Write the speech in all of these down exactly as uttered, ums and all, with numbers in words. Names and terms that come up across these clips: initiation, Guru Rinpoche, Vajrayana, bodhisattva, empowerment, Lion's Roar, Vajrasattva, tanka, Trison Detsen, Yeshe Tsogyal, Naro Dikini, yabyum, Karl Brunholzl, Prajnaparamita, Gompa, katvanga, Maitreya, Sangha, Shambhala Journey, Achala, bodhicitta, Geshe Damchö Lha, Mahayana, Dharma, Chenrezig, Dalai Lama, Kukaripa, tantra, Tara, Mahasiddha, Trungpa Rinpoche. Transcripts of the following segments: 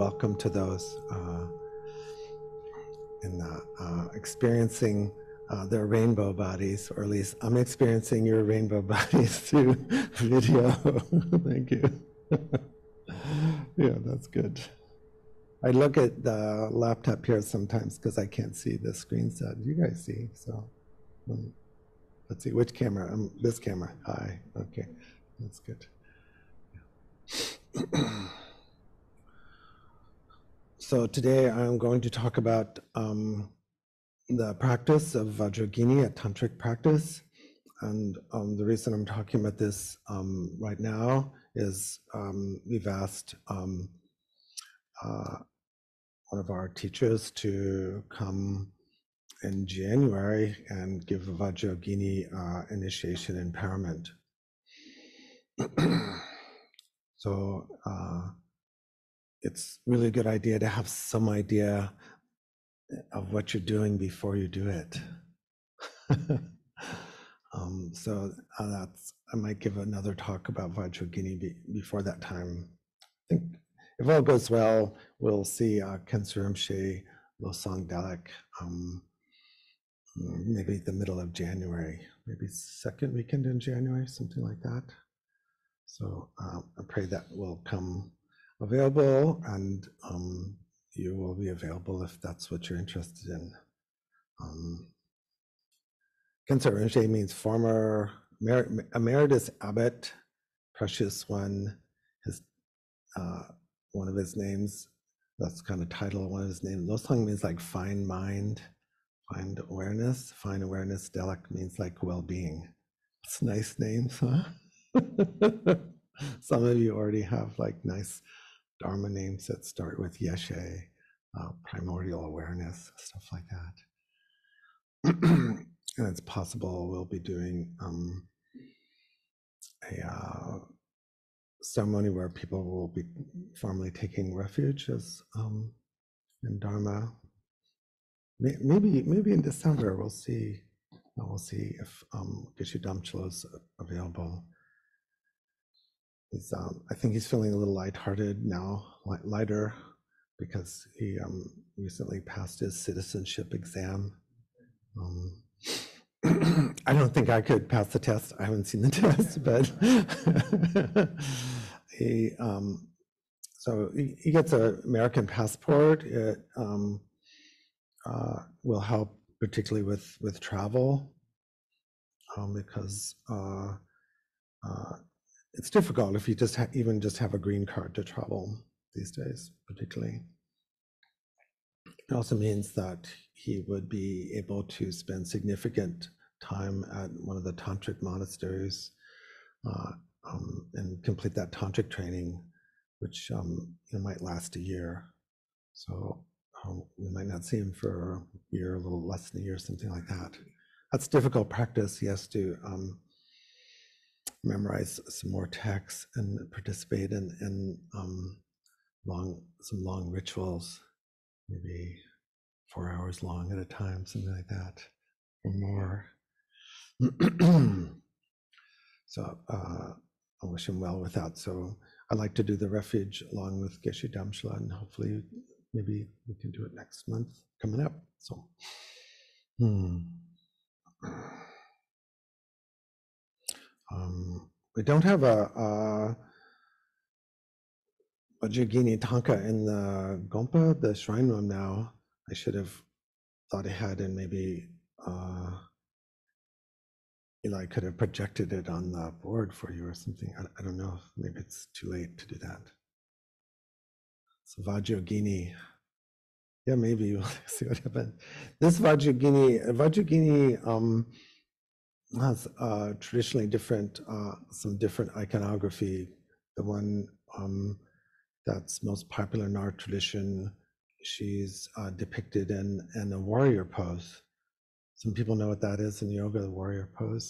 welcome to those uh, in the, uh, experiencing uh, their rainbow bodies, or at least I'm experiencing your rainbow bodies through video. Thank you. Yeah, that's good. I look at the laptop here sometimes because I can't see the screen set. You guys see, so um, let's see which camera. Um, this camera. Hi. Okay, that's good. Yeah. So today I'm going to talk about um, the practice of Vajrayogini, a tantric practice, and um, the reason I'm talking about this um, right now is um, we've asked um, uh, one of our teachers to come in January and give a Vajrayogini uh, initiation empowerment. So uh, it's really a good idea to have some idea of what you're doing before you do it. um, so uh, that's, I might give another talk about Vajrayogini be, before that time. I think if all goes well, we'll see uh, Khensur Rinpoche Lobsang Delek, um, maybe the middle of January, maybe second weekend in January, something like that. So um, I pray that will come available, and um, you will be available if that's what you're interested in. Um, Khensur Rinpoche means former Emer Emeritus Abbot, Precious One. His uh, one of his names, that's kind of title, one of his names. Losang means like fine mind, fine awareness, fine awareness. Delek means like well-being. It's nice names, huh? Some of you already have like nice Dharma names that start with Yeshe, uh, primordial awareness, stuff like that. And it's possible we'll be doing um, a uh, ceremony where people will be formally taking refuge as um, in Dharma. Maybe, maybe in December we'll see. We'll see if um, Geshe Damchö Lha is available. He's, um, I think he's feeling a little lighthearted now, light, lighter, because he um, recently passed his citizenship exam. Um, I don't think I could pass the test. I haven't seen the test, but he um, so he, he gets an American passport. It um, uh, will help particularly with with travel, um, because. Uh, uh, It's difficult if you just ha even just have a green card to travel these days, particularly. It also means that he would be able to spend significant time at one of the tantric monasteries uh, um, and complete that tantric training, which um, it might last a year. So um, we might not see him for a year, a little less than a year, something like that. That's difficult practice. He has to um, memorize some more texts and participate in, in um, long, some long rituals, maybe four hours long at a time, something like that, or more. So uh, I wish him well with that. So I'd like to do the refuge along with Geshe Damchö Lha, and hopefully maybe we can do it next month, coming up. So. Hmm. Um, we don't have a Vajrayogini tanka in the Gompa, the shrine room now. I should have thought ahead, and maybe uh, Eli could have projected it on the board for you or something. I, I don't know. Maybe it's too late to do that. So Vajrayogini. Yeah, maybe we'll see what happens. This Vajrayogini, Vajrayogini, um, has uh, traditionally different, uh, some different iconography. The one um, that's most popular in our tradition, she's uh, depicted in, in a warrior pose. Some people know what that is in yoga, the warrior pose.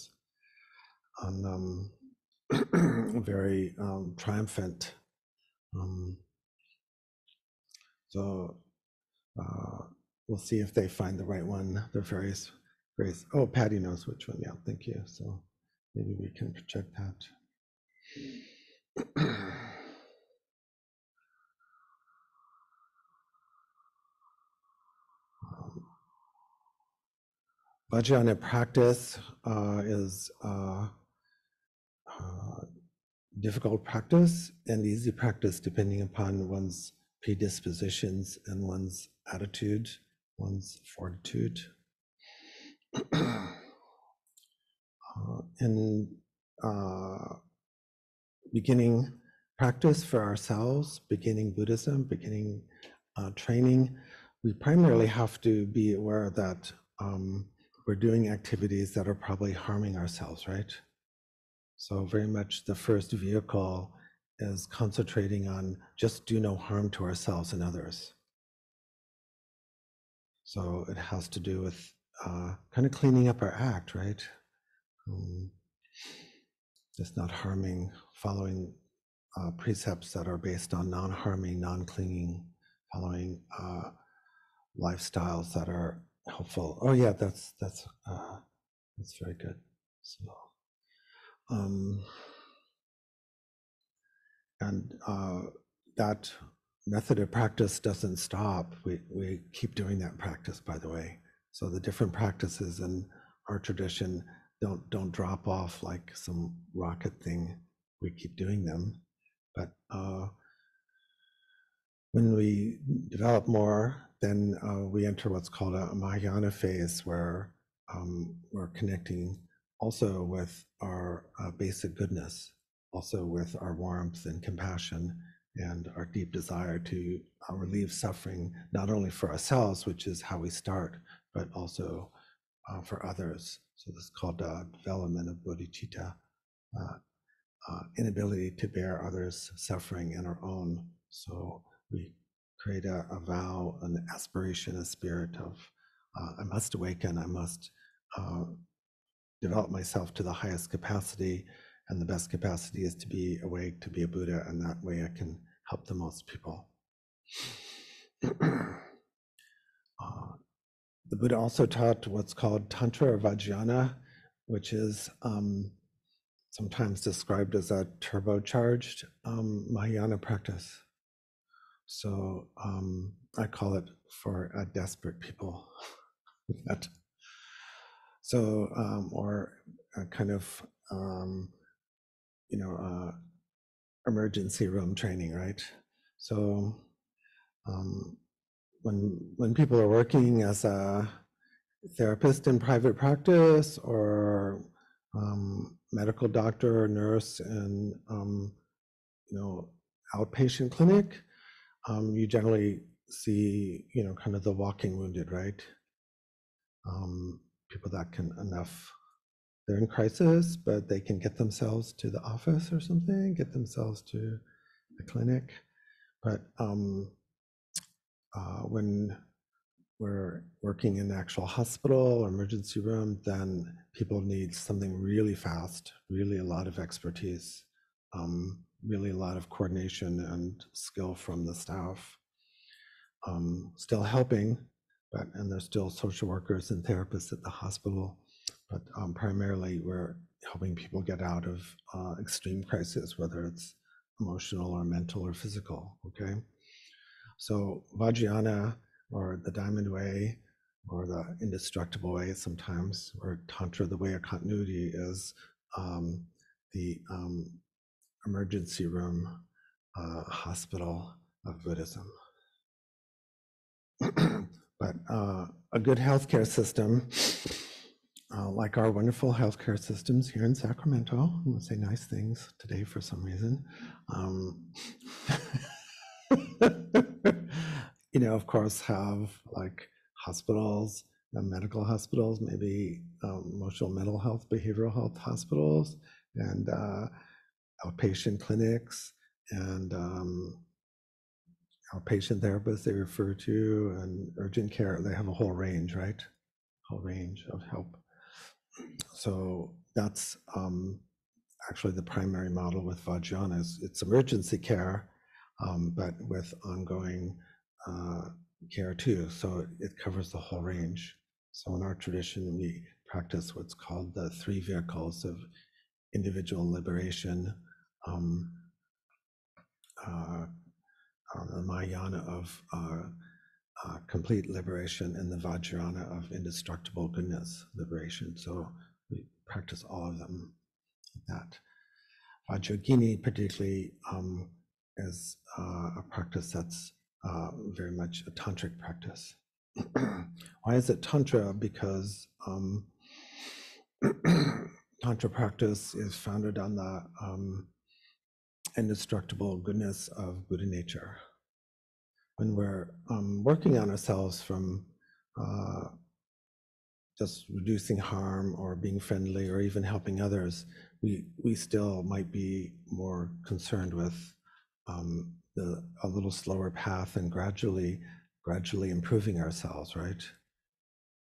And, um, very um, triumphant. Um, so uh, we'll see if they find the right one. There are various Grace. Oh, Patty knows which one. Yeah, thank you. So maybe we can project that. Vajrayana practice uh, is uh, uh, difficult practice and easy practice, depending upon one's predispositions and one's attitude, one's fortitude. uh, in uh, beginning practice for ourselves, beginning Buddhism, beginning uh, training, we primarily have to be aware that um, we're doing activities that are probably harming ourselves, right? So very much the first vehicle is concentrating on just do no harm to ourselves and others. So it has to do with uh, kind of cleaning up our act, right? Um, just not harming, following uh, precepts that are based on non-harming, non-clinging, following uh, lifestyles that are helpful. Oh yeah, that's that's uh, that's very good. So, um, and uh, that method of practice doesn't stop. We we keep doing that practice, by the way. So the different practices in our tradition don't don't drop off like some rocket thing. We keep doing them, but uh, when we develop more, then uh, we enter what's called a Mahayana phase, where um, we're connecting also with our uh, basic goodness, also with our warmth and compassion and our deep desire to uh, relieve suffering, not only for ourselves, which is how we start, but also uh, for others. So this is called uh, development of bodhicitta, uh, uh, inability to bear others' suffering and our own. So we create a, a vow, an aspiration, a spirit of, uh, I must awaken, I must uh, develop myself to the highest capacity, and the best capacity is to be awake, to be a Buddha, and that way I can help the most people. uh, the Buddha also taught what's called tantra or Vajrayana, which is um, sometimes described as a turbocharged um, Mahayana practice. So um, I call it for uh, desperate people. that, so, um, or a kind of, um, you know, uh, emergency room training, right? So um, when when people are working as a therapist in private practice, or um, medical doctor or nurse in, um, you know, outpatient clinic, Um, you generally see, you know, kind of the walking wounded, right? Um, people that can enough, they're in crisis, but they can get themselves to the office or something, get themselves to the clinic. But um, uh, when we're working in actual hospital or emergency room, then people need something really fast, really a lot of expertise. Um, really a lot of coordination and skill from the staff, um, still helping, but, and there's still social workers and therapists at the hospital, but um, primarily we're helping people get out of uh, extreme crisis, whether it's emotional or mental or physical, okay? So Vajrayana, or the Diamond Way, or the Indestructible Way sometimes, or Tantra, the Way of Continuity, is um, the um, emergency room uh, hospital of Buddhism. But uh, a good healthcare system, uh, like our wonderful healthcare systems here in Sacramento, I'm gonna say nice things today for some reason. Um, you know, of course, have like hospitals, uh, medical hospitals, maybe uh, emotional, mental health, behavioral health hospitals, and uh, outpatient clinics and um, outpatient therapists they refer to, and urgent care. They have a whole range, right? Whole range of help. So that's um, actually the primary model with Vajrayana. Is it's emergency care, um, but with ongoing uh, care too. So it covers the whole range. So in our tradition, we practice what's called the three vehicles of individual liberation, Um, uh, uh, the Mahayana of uh, uh, complete liberation in the Vajrayana of indestructible goodness, liberation. So we practice all of them like that. Vajrayogini particularly um, is uh, a practice that's uh, very much a tantric practice. Why is it tantra? Because um, tantra practice is founded on the um, indestructible goodness of Buddha nature. When we're um, working on ourselves from uh, just reducing harm or being friendly or even helping others, we we still might be more concerned with um, the a little slower path and gradually gradually improving ourselves, right?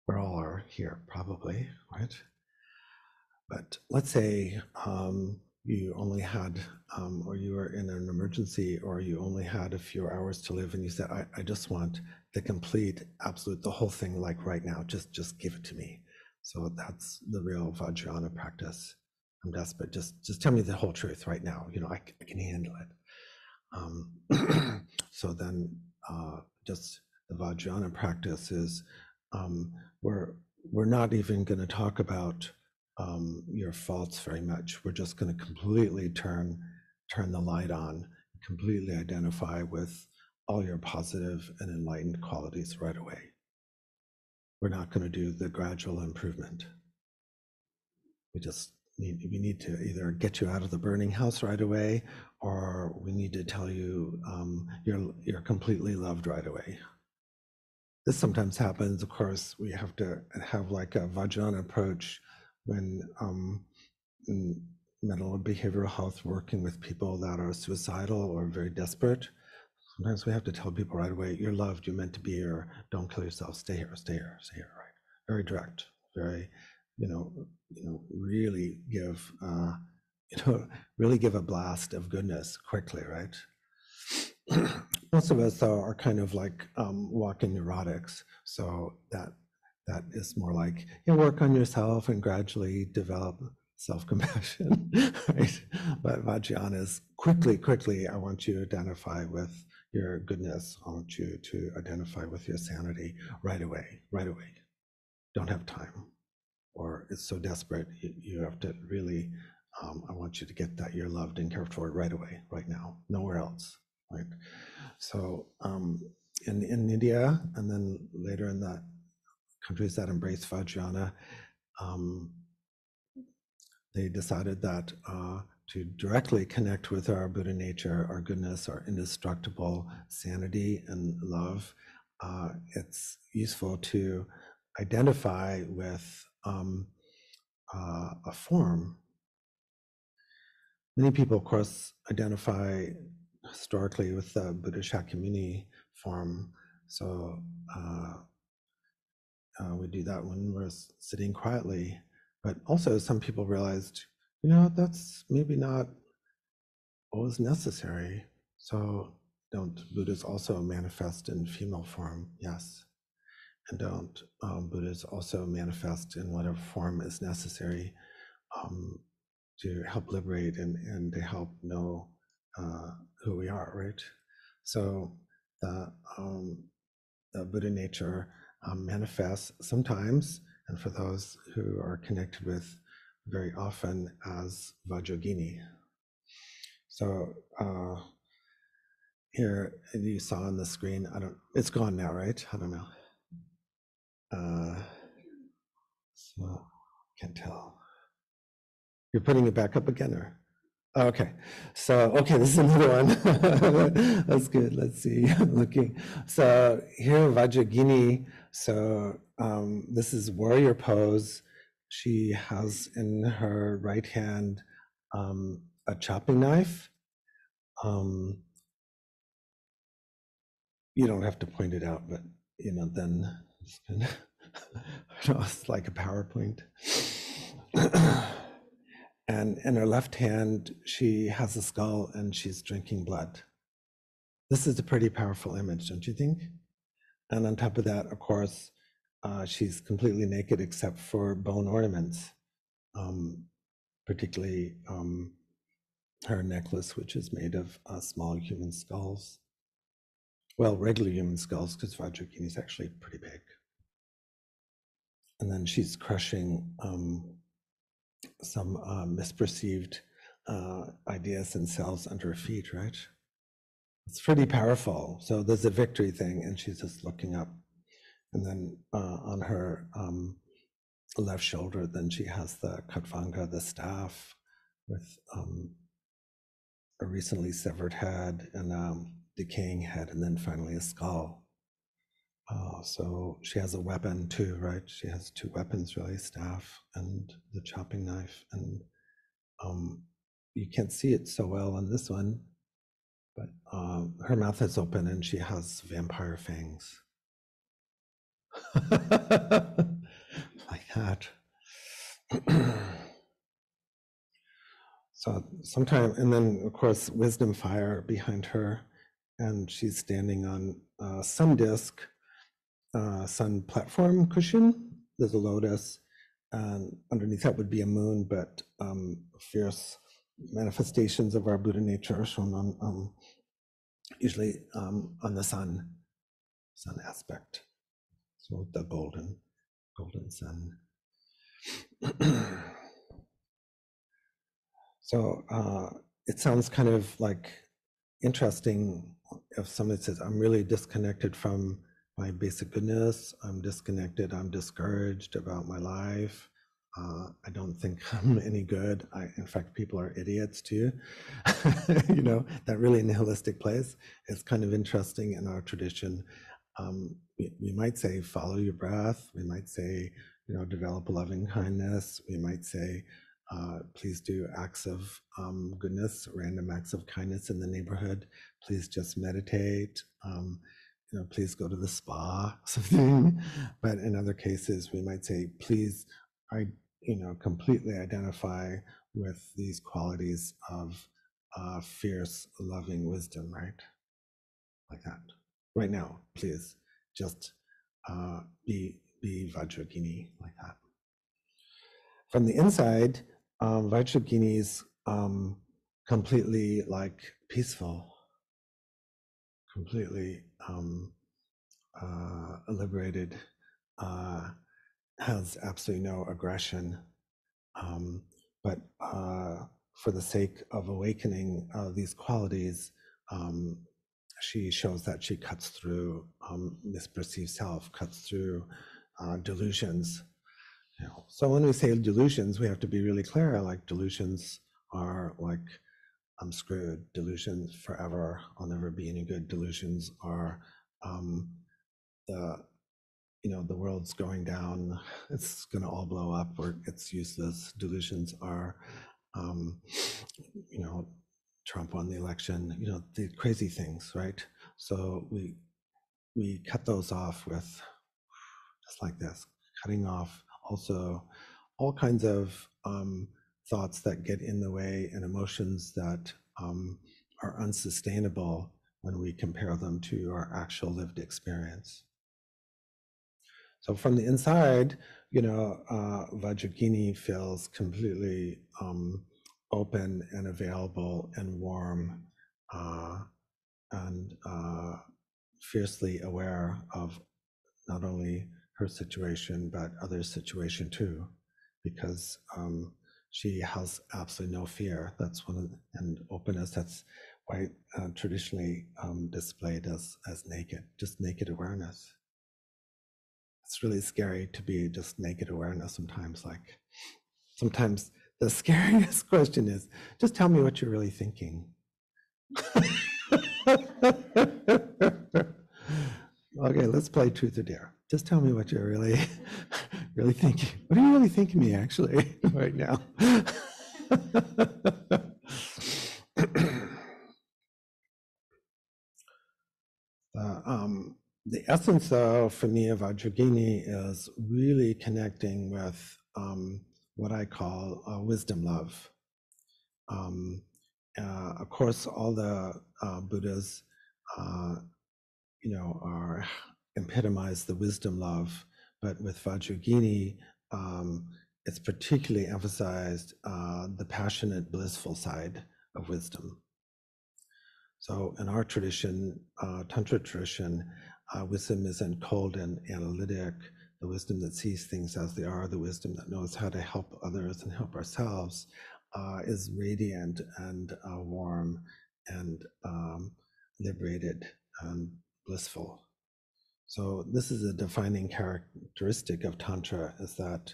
We all are here probably, right? But let's say um, you only had, um, or you were in an emergency, or you only had a few hours to live, and you said, I, I just want the complete, absolute, the whole thing, like right now, just just give it to me. So that's the real Vajrayana practice. I'm desperate, just just tell me the whole truth right now, you know, I, I can handle it. Um, so then uh, just the Vajrayana practice is, um, we're, we're not even gonna talk about Um, your faults very much. We're just going to completely turn turn the light on, completely identify with all your positive and enlightened qualities right away. We're not going to do the gradual improvement. We just need, we need to either get you out of the burning house right away, or we need to tell you um, you're you're completely loved right away. This sometimes happens, of course. We have to have like a Vajrayana approach when um, in mental and behavioral health, working with people that are suicidal or very desperate, sometimes we have to tell people right away, you're loved, you're meant to be here, don't kill yourself, stay here, stay here, stay here, right? Very direct, very, you know, you know, really give, uh, you know, really give a blast of goodness quickly, right? Most of us though, are kind of like um, walking neurotics, so that that is more like, you know, work on yourself and gradually develop self-compassion, right? But Vajrayana is quickly, quickly, I want you to identify with your goodness. I want you to identify with your sanity right away, right away. Don't have time. Or it's so desperate, you, you have to really, um, I want you to get that you're loved and cared for right away, right now, nowhere else, right? So um, in, in India, and then later in the countries that embrace Vajrayana, um, they decided that uh, to directly connect with our Buddha nature, our goodness, our indestructible sanity and love, uh, it's useful to identify with um, uh, a form. Many people, of course, identify historically with the Buddha Shakyamuni form. So. Uh, Uh, we do that when we're sitting quietly, but also some people realized, you know, that's maybe not always necessary. So don't Buddhas also manifest in female form? Yes. And don't um, Buddhas also manifest in whatever form is necessary um, to help liberate and, and to help know uh, who we are, right? So the, um, the Buddha nature Um, manifests sometimes, and for those who are connected with, very often as Vajrayogini. So uh, here you saw on the screen, I don't, it's gone now, right? I don't know. Uh, so can't tell. You're putting it back up again, or? Okay, so, okay, this is another one. That's good, let's see, I'm looking. So here, Vajrayogini, so um, this is warrior pose. She has in her right hand um, a chopping knife. Um, you don't have to point it out, but, you know, then it's, been it's like a PowerPoint. And in her left hand, she has a skull and she's drinking blood. This is a pretty powerful image, don't you think? And on top of that, of course, uh, she's completely naked except for bone ornaments, um, particularly um, her necklace, which is made of uh, small human skulls. well, regular human skulls, because Vajrayogini is actually pretty big. And then she's crushing um, some uh, misperceived uh, ideas and selves under her feet, right? It's pretty powerful. So there's a victory thing, and she's just looking up. And then uh, on her um, left shoulder, then she has the katvanga, the staff, with um, a recently severed head and a decaying head, and then finally a skull. Uh, so she has a weapon too, right? She has two weapons, really, staff and the chopping knife. And um, you can't see it so well on this one, but uh, her mouth is open and she has vampire fangs. Like that. So sometime, and then of course wisdom fire behind her, and she's standing on uh, some disc, uh, sun platform cushion. There's a lotus, and underneath that would be a moon, but um, fierce manifestations of our Buddha nature are shown on um, usually um, on the sun, sun aspect. So the golden, golden sun. So uh, it sounds kind of like interesting if somebody says, I'm really disconnected from my basic goodness, I'm disconnected, I'm discouraged about my life, uh, I don't think I'm any good, I, in fact, people are idiots too. You know, that really nihilistic place is kind of interesting in our tradition. Um, we, we might say, follow your breath. We might say, you know, develop loving kindness. We might say, uh, please do acts of um, goodness, random acts of kindness in the neighborhood. Please just meditate. Um, you know, please go to the spa, something. But in other cases, we might say, please, I, you know, completely identify with these qualities of uh, fierce, loving wisdom, right? Like that. Right now, please, just uh, be, be Vajrayogini, like that. From the inside, um, Vajrayogini is um, completely like peaceful, completely um, uh, liberated, uh, has absolutely no aggression. Um, but uh, for the sake of awakening uh, these qualities, um, she shows that she cuts through um, misperceived self, cuts through uh, delusions. You know, so when we say delusions, we have to be really clear, like delusions are like, I'm screwed, delusions forever, I'll never be any good, delusions are um, the, you know, the world's going down, it's gonna all blow up, or it's useless, delusions are, um, you know, Trump won the election, you know, the crazy things, right? So we we cut those off with, just like this, cutting off also all kinds of um, thoughts that get in the way and emotions that um, are unsustainable when we compare them to our actual lived experience. So from the inside, you know, uh, Vajrayogini feels completely um, open and available and warm uh, and uh, fiercely aware of not only her situation, but others' situation too, because um, she has absolutely no fear. That's one of the, and openness, that's why uh, traditionally um, displayed as, as naked, just naked awareness. It's really scary to be just naked awareness sometimes, like sometimes the scariest question is, just tell me what you're really thinking. Okay, let's play truth or dare. Just tell me what you're really, really thinking. What are you really thinking me actually right now? uh, um, the essence, though, for me of Vajrayogini is really connecting with um, what I call uh, wisdom love. Um, uh, of course, all the uh, Buddhas, uh, you know, are epitomize the wisdom love, but with Vajrayogini, um, it's particularly emphasized uh, the passionate, blissful side of wisdom. So in our tradition, uh, Tantra tradition, uh, wisdom isn't cold and analytic, the wisdom that sees things as they are, the wisdom that knows how to help others and help ourselves, uh, is radiant and uh, warm and um, liberated and blissful. So this is a defining characteristic of Tantra, is that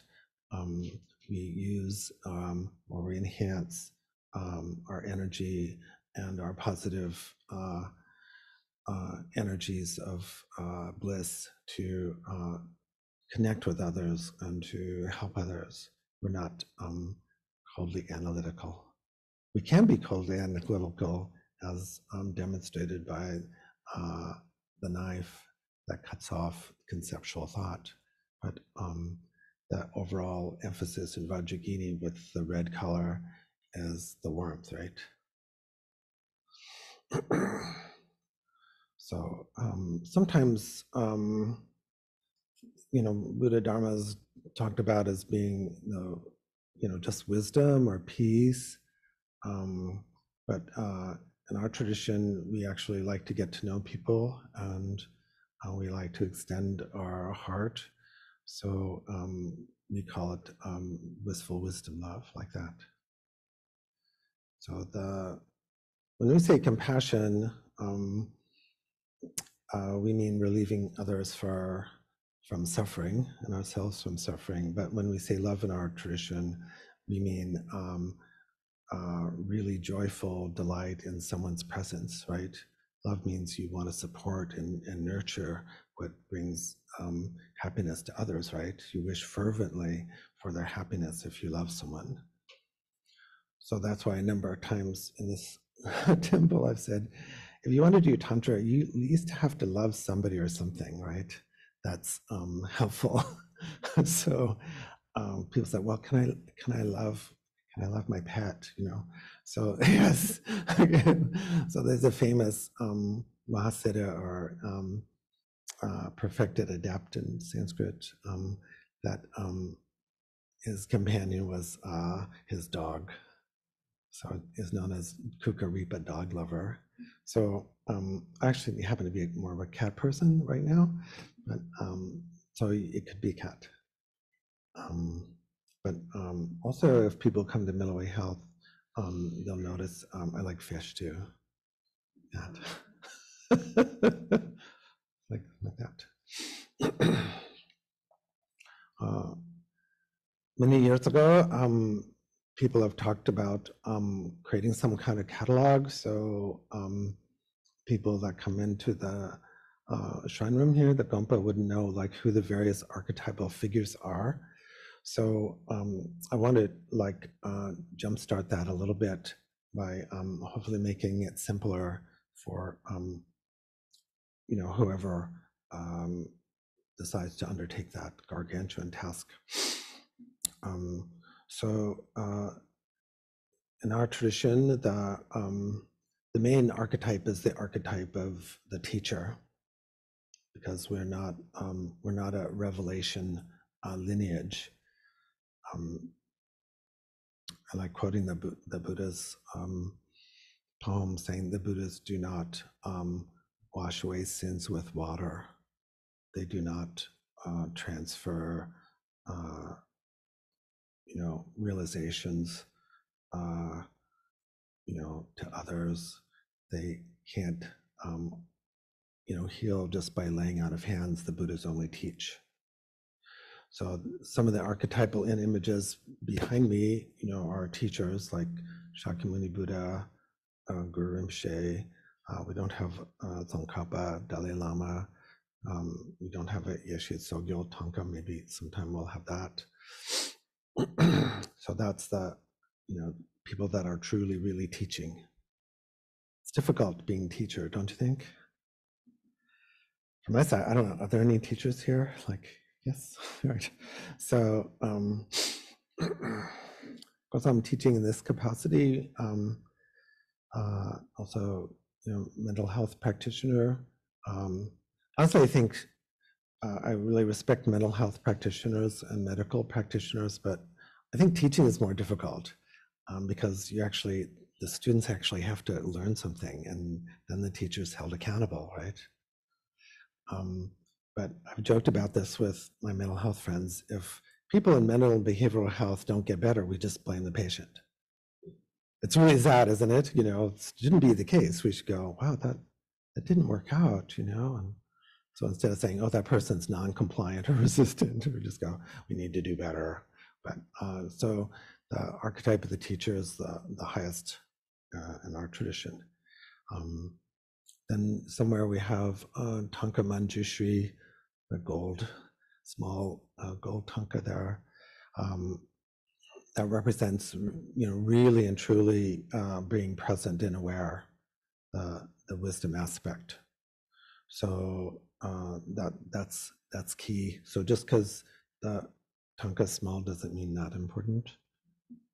um, we use um, or we enhance um, our energy and our positive uh, uh, energies of uh, bliss to uh, connect with others and to help others. We're not um, coldly analytical. We can be coldly analytical, as um, demonstrated by uh, the knife that cuts off conceptual thought. But um, the overall emphasis in Vajrayogini with the red color is the warmth, right? So um, sometimes, um, you know, Buddha Dharma is talked about as being, you know, you know just wisdom or peace. Um, but uh, in our tradition, we actually like to get to know people, and uh, we like to extend our heart. So um, we call it um, wistful wisdom love, like that. So the when we say compassion, um, uh, we mean relieving others for, from suffering and ourselves from suffering. But when we say love in our tradition, we mean um, uh, really joyful delight in someone's presence, right? Love means you want to support and, and nurture what brings um, happiness to others, right? You wish fervently for their happiness if you love someone. So that's why a number of times in this temple I've said, if you want to do Tantra, you at least have to love somebody or something, right? That's um, helpful. So um, people said, well, can I can I love can I love my pet, you know? So yes. So there's a famous um, Mahasiddha, or um, uh, perfected adept in Sanskrit, um, that um, his companion was uh, his dog. So it is known as Kukaripa, dog lover. So um, actually, I happen to be more of a cat person right now, but um, so it could be cat. Um, but um, also, if people come to Middle Way Health, um, they'll notice um, I like fish too. That. like like that. uh, many years ago, um, people have talked about um, creating some kind of catalog. So um, people that come into the uh, shrine room here, the Gompa, would know like who the various archetypal figures are. So um, I want to like uh, jumpstart that a little bit by um, hopefully making it simpler for um, you know whoever um, decides to undertake that gargantuan task. Um, So uh, in our tradition, the, um, the main archetype is the archetype of the teacher, because we're not, um, we're not a revelation uh, lineage. Um, I like quoting the, the Buddha's um, poem saying, the Buddhas do not um, wash away sins with water. They do not uh, transfer uh, you know, realizations, uh, you know, to others. They can't, um, you know, heal just by laying out of hands. The Buddhas only teach. So some of the archetypal images behind me, you know, are teachers like Shakyamuni Buddha, uh, Guru Rinpoche. Uh, we don't have uh, Tsongkhapa, Dalai Lama. Um, we don't have a Yeshe Tsogyal, Tanka. Maybe sometime we'll have that. So that's the, you know, people that are truly, really teaching. It's difficult being a teacher, don't you think? From my side, I don't know, are there any teachers here? Like, yes, right. So, um, because I'm teaching in this capacity, um, uh, also, you know, mental health practitioner. Um, also, I think uh, I really respect mental health practitioners and medical practitioners, but I think teaching is more difficult um, because you actually the students actually have to learn something, and then the teacher's held accountable, right? Um, but I've joked about this with my mental health friends. If people in mental and behavioral health don't get better, we just blame the patient. It's really sad, isn't it? You know, it shouldn't be the case. We should go, wow, that, that didn't work out, you know? And so instead of saying, oh, that person's non-compliant or resistant, we just go, we need to do better. But uh, so the archetype of the teacher is the, the highest uh, in our tradition. Um, then somewhere we have uh, tanka Manjushri, the gold, small uh, gold tanka there. Um, that represents, you know, really and truly uh, being present and aware, uh, the wisdom aspect. So uh, that that's that's key. So just because the tanka is small doesn't mean not important.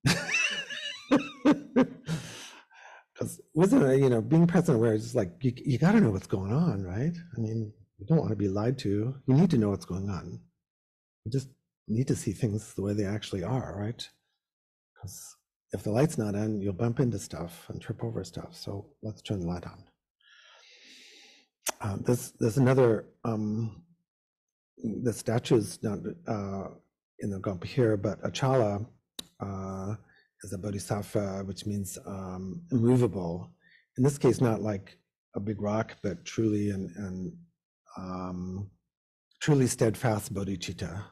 Because wisdom, you know, being present aware is just like, you, you got to know what's going on, right? I mean, you don't want to be lied to. You need to know what's going on. You just need to see things the way they actually are, right? Because if the light's not on, you'll bump into stuff and trip over stuff. So let's turn the light on. Uh, this, there's another, um, the statue's not uh, in the Gompa here, but Achala uh, is a bodhisattva, which means um, immovable. In this case, not like a big rock, but truly and, and um, truly steadfast bodhicitta.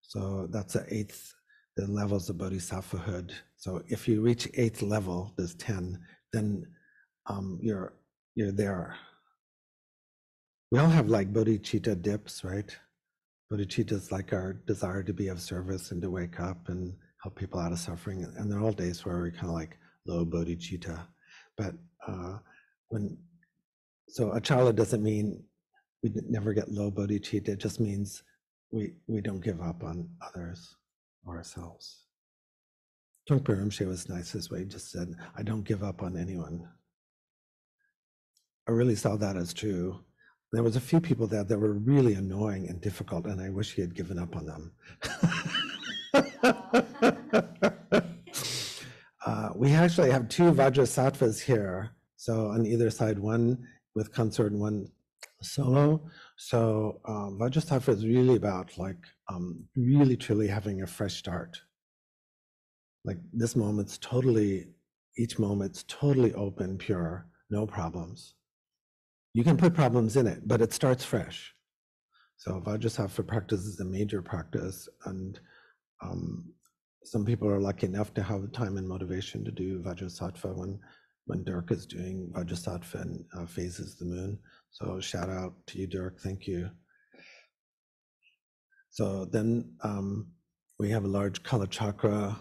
So that's the eighth, the levels of bodhisattvahood. So if you reach eighth level, there's ten, then um, you're you're there. We all have like bodhicitta dips, right? Bodhicitta is like our desire to be of service and to wake up and help people out of suffering. And there are all days where we're kind of like low bodhicitta. But uh, when, so Achala doesn't mean we never get low bodhicitta. It just means we we don't give up on others or ourselves. Trungpa Rinpoche was nice this way. He just said, I don't give up on anyone. I really saw that as true. There was a few people there that were really annoying and difficult, and I wish he had given up on them. uh, we actually have two Vajrasattvas here. So on either side, one with consort and one solo. So uh, Vajrasattva is really about like um, really truly having a fresh start. Like this moment's totally, each moment's totally open, pure, no problems. You can put problems in it, but it starts fresh. So Vajrasattva practice is a major practice, and um, some people are lucky enough to have the time and motivation to do Vajrasattva when, when Dirk is doing Vajrasattva and uh, phases the moon. So shout out to you, Dirk, thank you. So then um, we have a large Kalachakra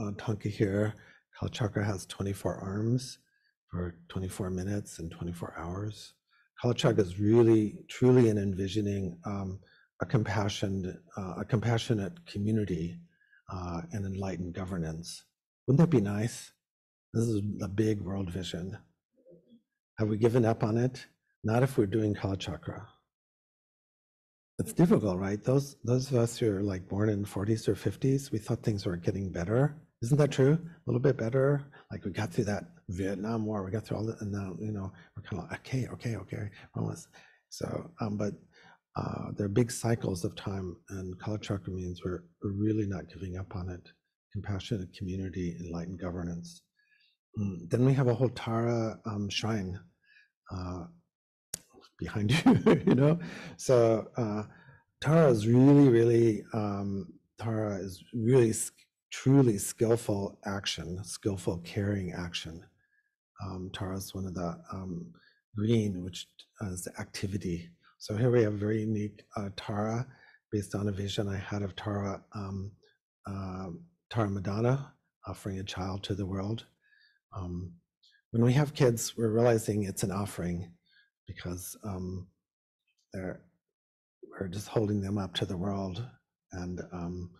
uh, tanka here. Kalachakra has twenty-four arms for twenty-four minutes and twenty-four hours. Kalachakra is really, truly in envisioning um, a, compassioned, uh, a compassionate community uh, and enlightened governance. Wouldn't that be nice? This is the big world vision. Have we given up on it? Not if we're doing Kalachakra. It's difficult, right? Those, those of us who are like born in forties or fifties, we thought things were getting better. Isn't that true? A little bit better. Like we got through that Vietnam War, we got through all that, and now, you know, we're kind of like, okay, okay, okay, almost. So, um, but uh, there are big cycles of time, and Kalachakra means we're, we're really not giving up on it. Compassionate community, enlightened governance. Mm. Then we have a whole Tara um, shrine uh, behind you, you know? So uh, Tara is really, really, um, Tara is really, truly skillful action, skillful caring action. Um, Tara is one of the um, green, which is the activity. So here we have a very unique uh, Tara based on a vision I had of Tara, um, uh, Tara Madonna, offering a child to the world. Um, when we have kids, we're realizing it's an offering because um, they're, we're just holding them up to the world. And um,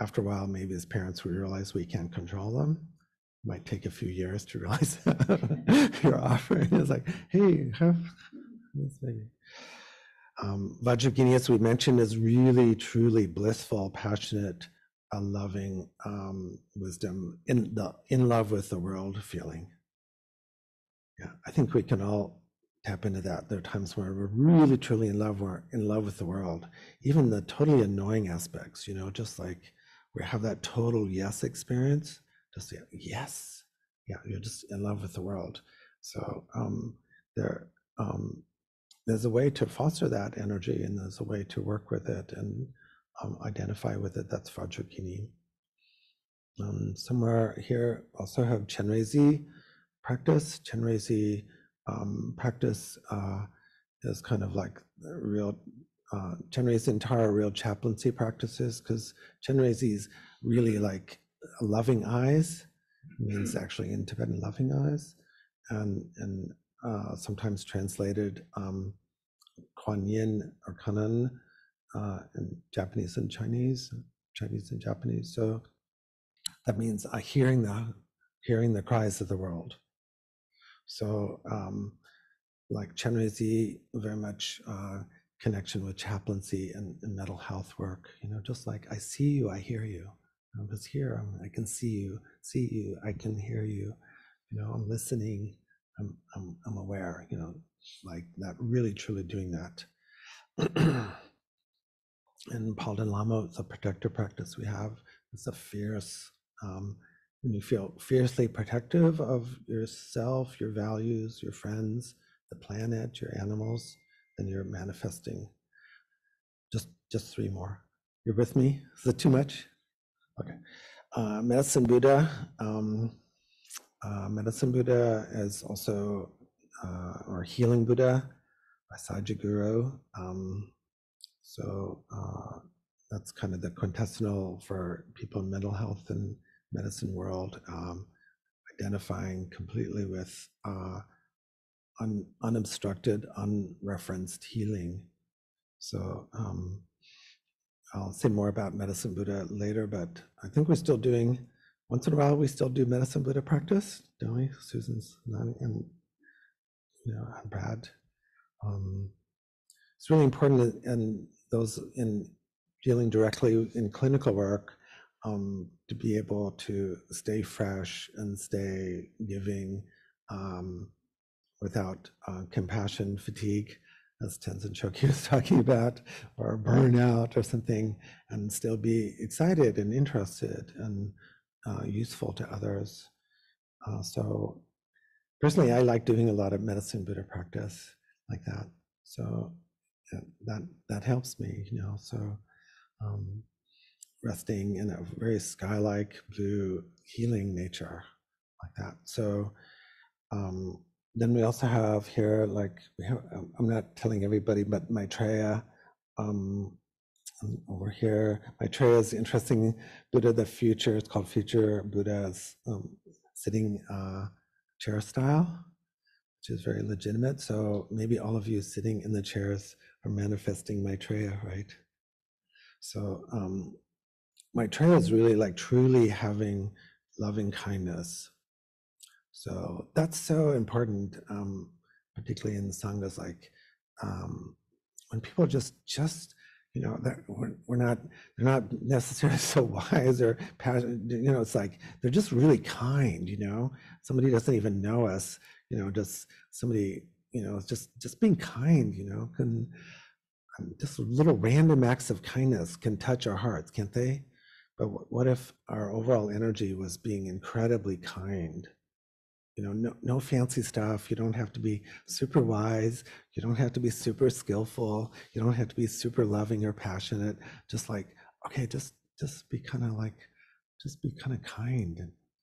after a while, maybe as parents, we realize we can't control them. It might take a few years to realize that your offering is like, hey, have this baby. Um, Vajrayogini, as we mentioned, is really, truly blissful, passionate, a loving um, wisdom, in the in love with the world feeling. Yeah, I think we can all tap into that. There are times where we're really truly in love, we're in love with the world, even the totally annoying aspects, you know, just like we have that total yes experience, just yeah, yes, yeah, you're just in love with the world. So um, there, um, there's a way to foster that energy, and there's a way to work with it and um, identify with it. That's Vajrayogini. Um, somewhere here also have Chenrezig practice. Chenrezig um, practice uh, is kind of like real uh, Chenrezig and Tara real chaplaincy practices, because Chenrezig's really like loving eyes, means actually in Tibetan loving eyes, and and uh, sometimes translated um, Kuan Yin or Kanan uh, in Japanese and Chinese, Chinese and Japanese. So that means uh, hearing the hearing the cries of the world. So um, like Chenrezig, very much uh, connection with chaplaincy and, and mental health work, you know, just like I see you, I hear you. I'm just here, I'm, I can see you, see you, I can hear you, you know, I'm listening, I'm, I'm, I'm aware, you know, like that, really truly doing that. And Palden Lhamo, it's a protective practice we have. It's a fierce, um, when you feel fiercely protective of yourself, your values, your friends, the planet, your animals, then you're manifesting. Just just three more. You're with me? Is it too much? Okay. Uh, Medicine Buddha. Um, uh, Medicine Buddha is also, uh, or Healing Buddha by Sajiguru. Um, so uh, that's kind of the quintessential for people in mental health and medicine world, um, identifying completely with uh, un, unobstructed, unreferenced healing. So um, I'll say more about Medicine Buddha later, but I think we're still doing, once in a while, we still do Medicine Buddha practice, don't we? Susan's nodding, and you know, and Brad. Um, it's really important, and those in dealing directly in clinical work, Um, to be able to stay fresh and stay giving um, without uh, compassion fatigue, as Tenzin Shokyi was talking about, or burnout or something, and still be excited and interested and uh, useful to others. Uh, so personally, I like doing a lot of Medicine Buddha practice like that. So uh, that that helps me, you know. So. Um, resting in a very sky-like blue healing nature like that. So um, then we also have here, like, we have, I'm not telling everybody, but Maitreya um, over here. Maitreya is interesting. Buddha, the future, it's called future Buddha's um, sitting uh, chair style, which is very legitimate. So maybe all of you sitting in the chairs are manifesting Maitreya, right? So, um, Maitreya is really like truly having loving kindness. So that's so important, um, particularly in the Sangha's, like um, when people just, just you know, we're, we're not, they're not necessarily so wise or passionate, you know, it's like, they're just really kind, you know, somebody doesn't even know us, you know, just somebody, you know, just, just being kind, you know, can, just little random acts of kindness can touch our hearts, can't they? But what if our overall energy was being incredibly kind? You know, no, no fancy stuff. You don't have to be super wise. You don't have to be super skillful. You don't have to be super loving or passionate. Just like, okay, just just be kind of like, just be kind of kind.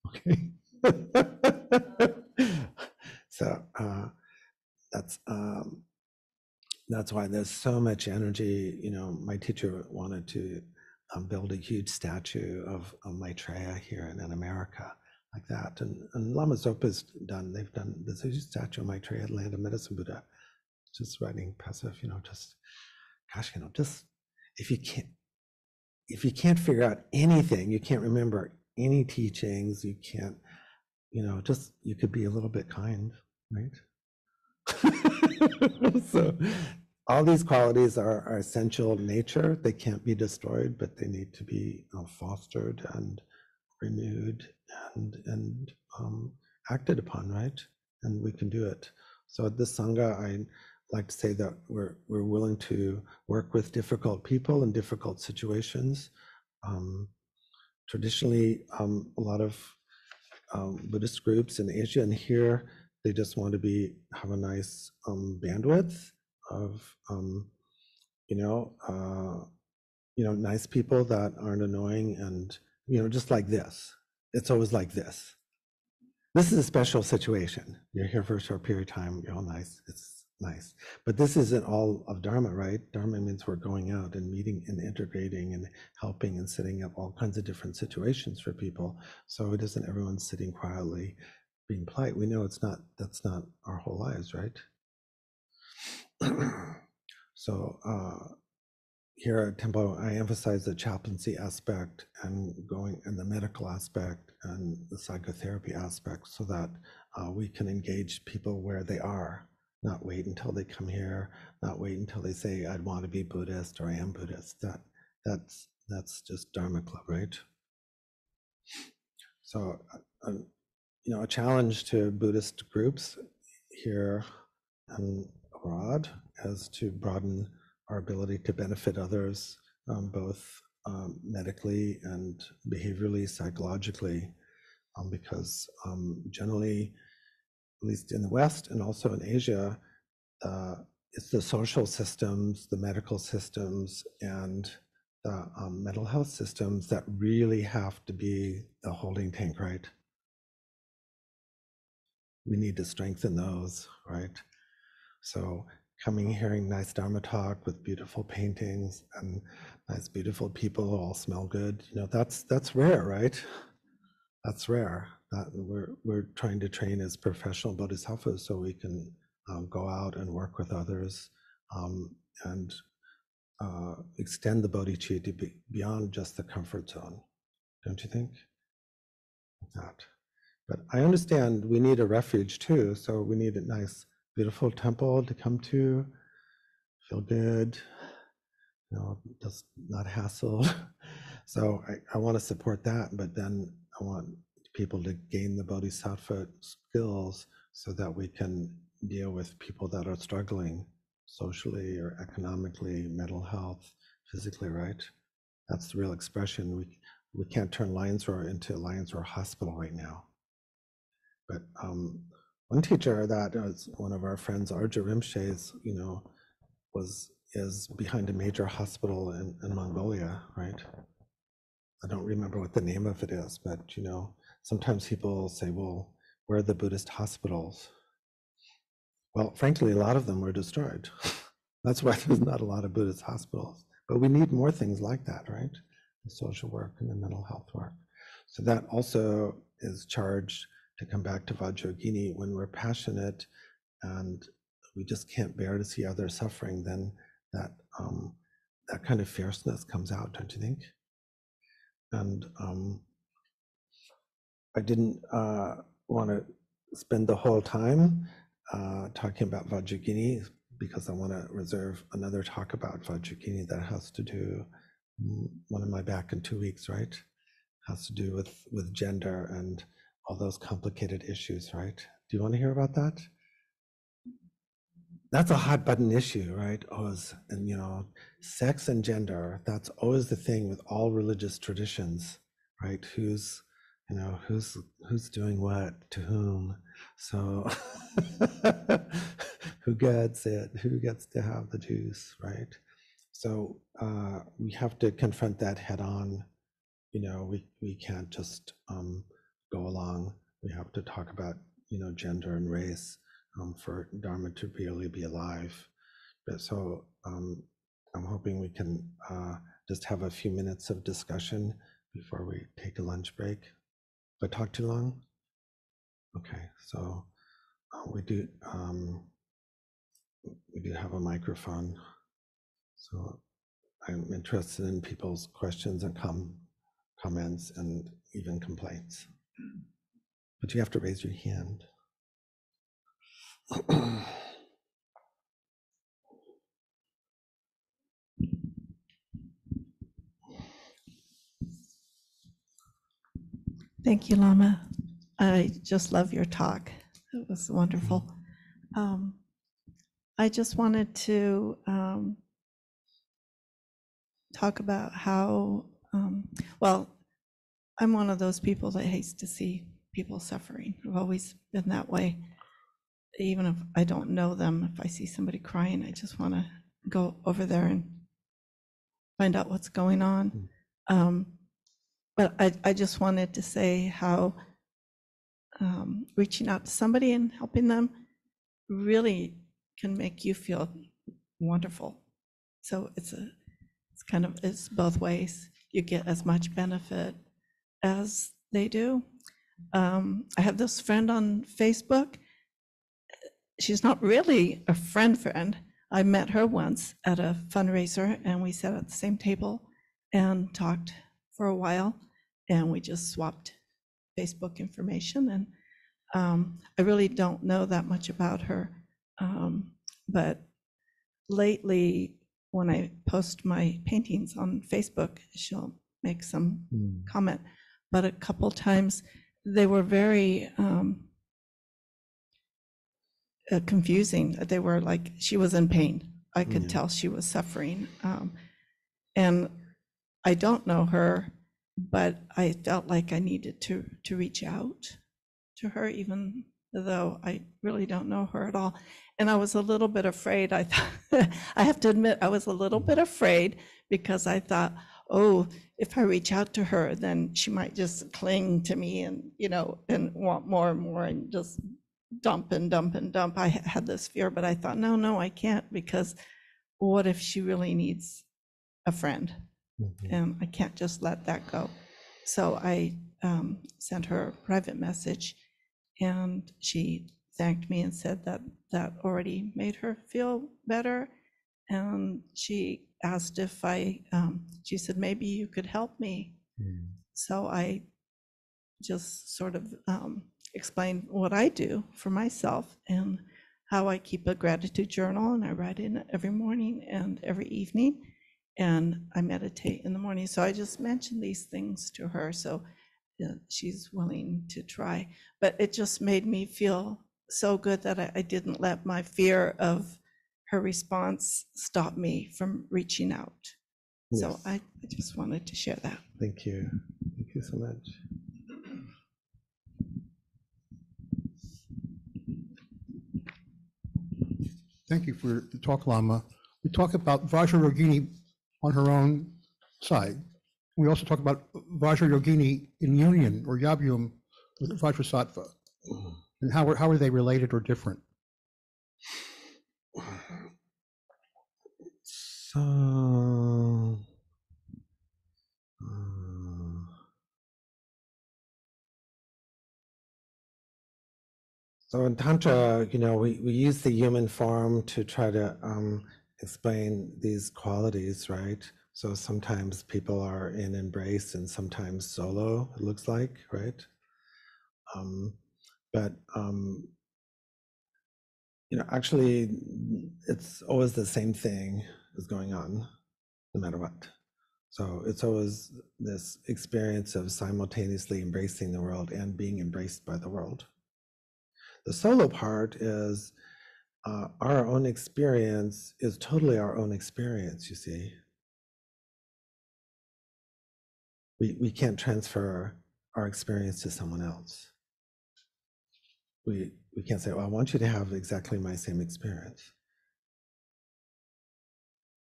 Okay. So uh, that's um, that's why there's so much energy. You know, my teacher wanted to Um, build a huge statue of, of Maitreya here in, in America, like that. And, and Lama Zopa's done, they've done this huge statue of Maitreya, Land of Medicine Buddha, just writing passive, you know, just, gosh, you know, just, if you can't, if you can't figure out anything, you can't remember any teachings, you can't, you know, just, you could be a little bit kind, right? So all these qualities are, are essential in nature. They can't be destroyed, but they need to be you know, fostered and renewed and, and um, acted upon, right? And we can do it. So at this Sangha, I like to say that we're, we're willing to work with difficult people in difficult situations. Um, traditionally, um, a lot of um, Buddhist groups in Asia and here, they just want to be have a nice um, bandwidth of, um, you know, uh, you know, nice people that aren't annoying and, you know, just like this. It's always like this. This is a special situation. You're here for a short period of time. You're all nice. It's nice. But this isn't all of Dharma, right? Dharma means we're going out and meeting and integrating and helping and setting up all kinds of different situations for people. So it isn't everyone sitting quietly being polite. We know it's not, that's not our whole lives, right? So uh, here at Temple, I emphasize the chaplaincy aspect and going and the medical aspect and the psychotherapy aspect so that uh, we can engage people where they are, not wait until they come here, not wait until they say, I'd want to be Buddhist or I am Buddhist. That, that's, that's just Dharma Club, right? So, uh, you know, a challenge to Buddhist groups here and abroad is to broaden our ability to benefit others, um, both um, medically and behaviorally, psychologically, um, because um, generally, at least in the West and also in Asia, uh, it's the social systems, the medical systems, and the um, mental health systems that really have to be the holding tank, right? We need to strengthen those, right? So coming, hearing nice Dharma talk with beautiful paintings and nice, beautiful people who all smell good, you know, that's that's rare, right? That's rare. That we're, we're trying to train as professional bodhisattvas so we can um, go out and work with others um, and uh, extend the bodhicitta be beyond just the comfort zone, don't you think? That. But I understand we need a refuge too, so we need a nice, beautiful temple to come to, feel good, you know, just not hassled. So I, I want to support that, but then I want people to gain the bodhisattva skills so that we can deal with people that are struggling socially or economically, mental health, physically, right? That's the real expression. We, we can't turn Lion's Roar into Lion's Roar Hospital right now. But um, one teacher that is one of our friends, Arja Rinpoche's, you know, was is behind a major hospital in, in Mongolia, right? I don't remember what the name of it is, but you know, sometimes people say, well, where are the Buddhist hospitals? Well, frankly, a lot of them were destroyed. That's why there's not a lot of Buddhist hospitals. But we need more things like that, right? The social work and the mental health work. So that also is charged to come back to Vajrayogini, when we're passionate and we just can't bear to see others suffering, then that um, that kind of fierceness comes out, don't you think? And um, I didn't uh, want to spend the whole time uh, talking about Vajrayogini because I want to reserve another talk about Vajrayogini that has to do one of my back in two weeks, right? Has to do with with gender and all those complicated issues, right? Do you want to hear about that? That's a hot button issue, right? Always, and you know, sex and gender, that's always the thing with all religious traditions, right? Who's, you know, who's, who's doing what to whom? So who gets it? Who gets to have the juice, right? So uh, we have to confront that head on. You know, we, we can't just, um, go along. We have to talk about, you know, gender and race um, for Dharma to really be alive. But so um, I'm hoping we can uh, just have a few minutes of discussion before we take a lunch break. Did I talk too long? Okay, so uh, we do um, we do have a microphone. So I'm interested in people's questions and com comments and even complaints. But you have to raise your hand. Thank you, Lama. I just love your talk. It was wonderful. Um, I just wanted to um, talk about how, um, well, I'm one of those people that hates to see people suffering. I've always been that way. Even if I don't know them, if I see somebody crying, I just want to go over there and find out what's going on. Um, but I, I just wanted to say how um, reaching out to somebody and helping them really can make you feel wonderful. So it's a, it's kind of, it's both ways. You get as much benefit as they do. Um, I have this friend on Facebook. She's not really a friend friend. I met her once at a fundraiser and we sat at the same table and talked for a while, and we just swapped Facebook information. And um, I really don't know that much about her, um, but lately when I post my paintings on Facebook, she'll make some mm. comment, but a couple times they were very um, Uh, confusing. They were like, she was in pain. I could yeah. tell she was suffering. Um, and I don't know her, but I felt like I needed to to reach out to her, even though I really don't know her at all. And I was a little bit afraid. I thought, I have to admit, I was a little bit afraid because I thought, oh, if I reach out to her, then she might just cling to me and, you know, and want more and more and just dump and dump and dump. I had this fear, but I thought, no, no, I can't, because what if she really needs a friend? Mm-hmm. And I can't just let that go. So I um, sent her a private message, and she thanked me and said that that already made her feel better. And she asked if I, um, she said, maybe you could help me. Mm. So I just sort of um, explain what I do for myself and how I keep a gratitude journal, and I write in it every morning and every evening, and I meditate in the morning. So I just mentioned these things to her, so uh, she's willing to try. But it just made me feel so good that I, I didn't let my fear of her response stop me from reaching out. Yes. So I, I just wanted to share that. Thank you. Thank you so much. Thank you for the talk, Lama. We talk about Vajrayogini on her own side. We also talk about Vajrayogini in union or yabyum with Vajrasattva, and how are, how are they related or different? So, uh, So in Tantra, you know, we, we use the human form to try to um, explain these qualities, right? So sometimes people are in embrace and sometimes solo, it looks like, right? Um, but, um, you know, actually, it's always the same thing is going on, no matter what. So it's always this experience of simultaneously embracing the world and being embraced by the world. The solo part is uh, our own experience is totally our own experience, you see. We, we can't transfer our experience to someone else. We, we can't say, well, I want you to have exactly my same experience.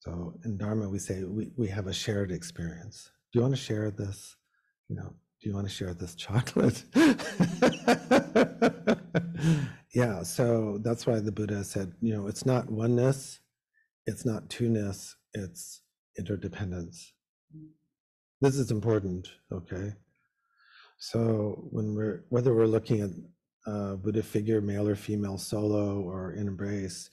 So in Dharma, we say we, we have a shared experience. Do you want to share this, you know, do you want to share this chocolate? Yeah, so that's why the Buddha said, you know, it's not oneness, it's not two-ness, it's interdependence. This is important, okay? So when we're, whether we're looking at a Buddha figure, male or female, solo or in embrace,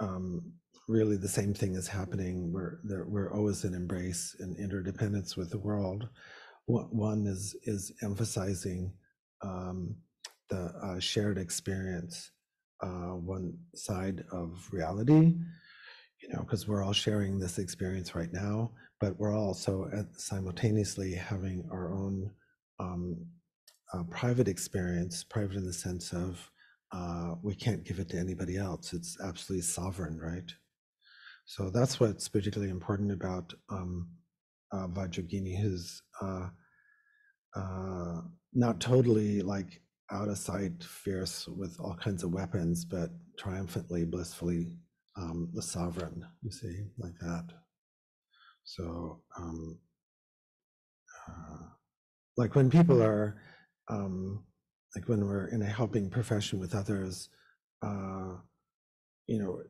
um, really the same thing is happening. We're, we're always in embrace and interdependence with the world. One is, is emphasizing um, the uh, shared experience, uh, one side of reality, you know, because we're all sharing this experience right now, but we're also at, simultaneously having our own um, uh, private experience, private in the sense of uh, we can't give it to anybody else. It's absolutely sovereign, right? So that's what's particularly important about um, uh, Vajrayogini, who's uh, uh, not totally like out of sight, fierce with all kinds of weapons, but triumphantly, blissfully um, the sovereign, you see, like that. So um, uh, like when people are, um, like when we're in a helping profession with others, uh, you know,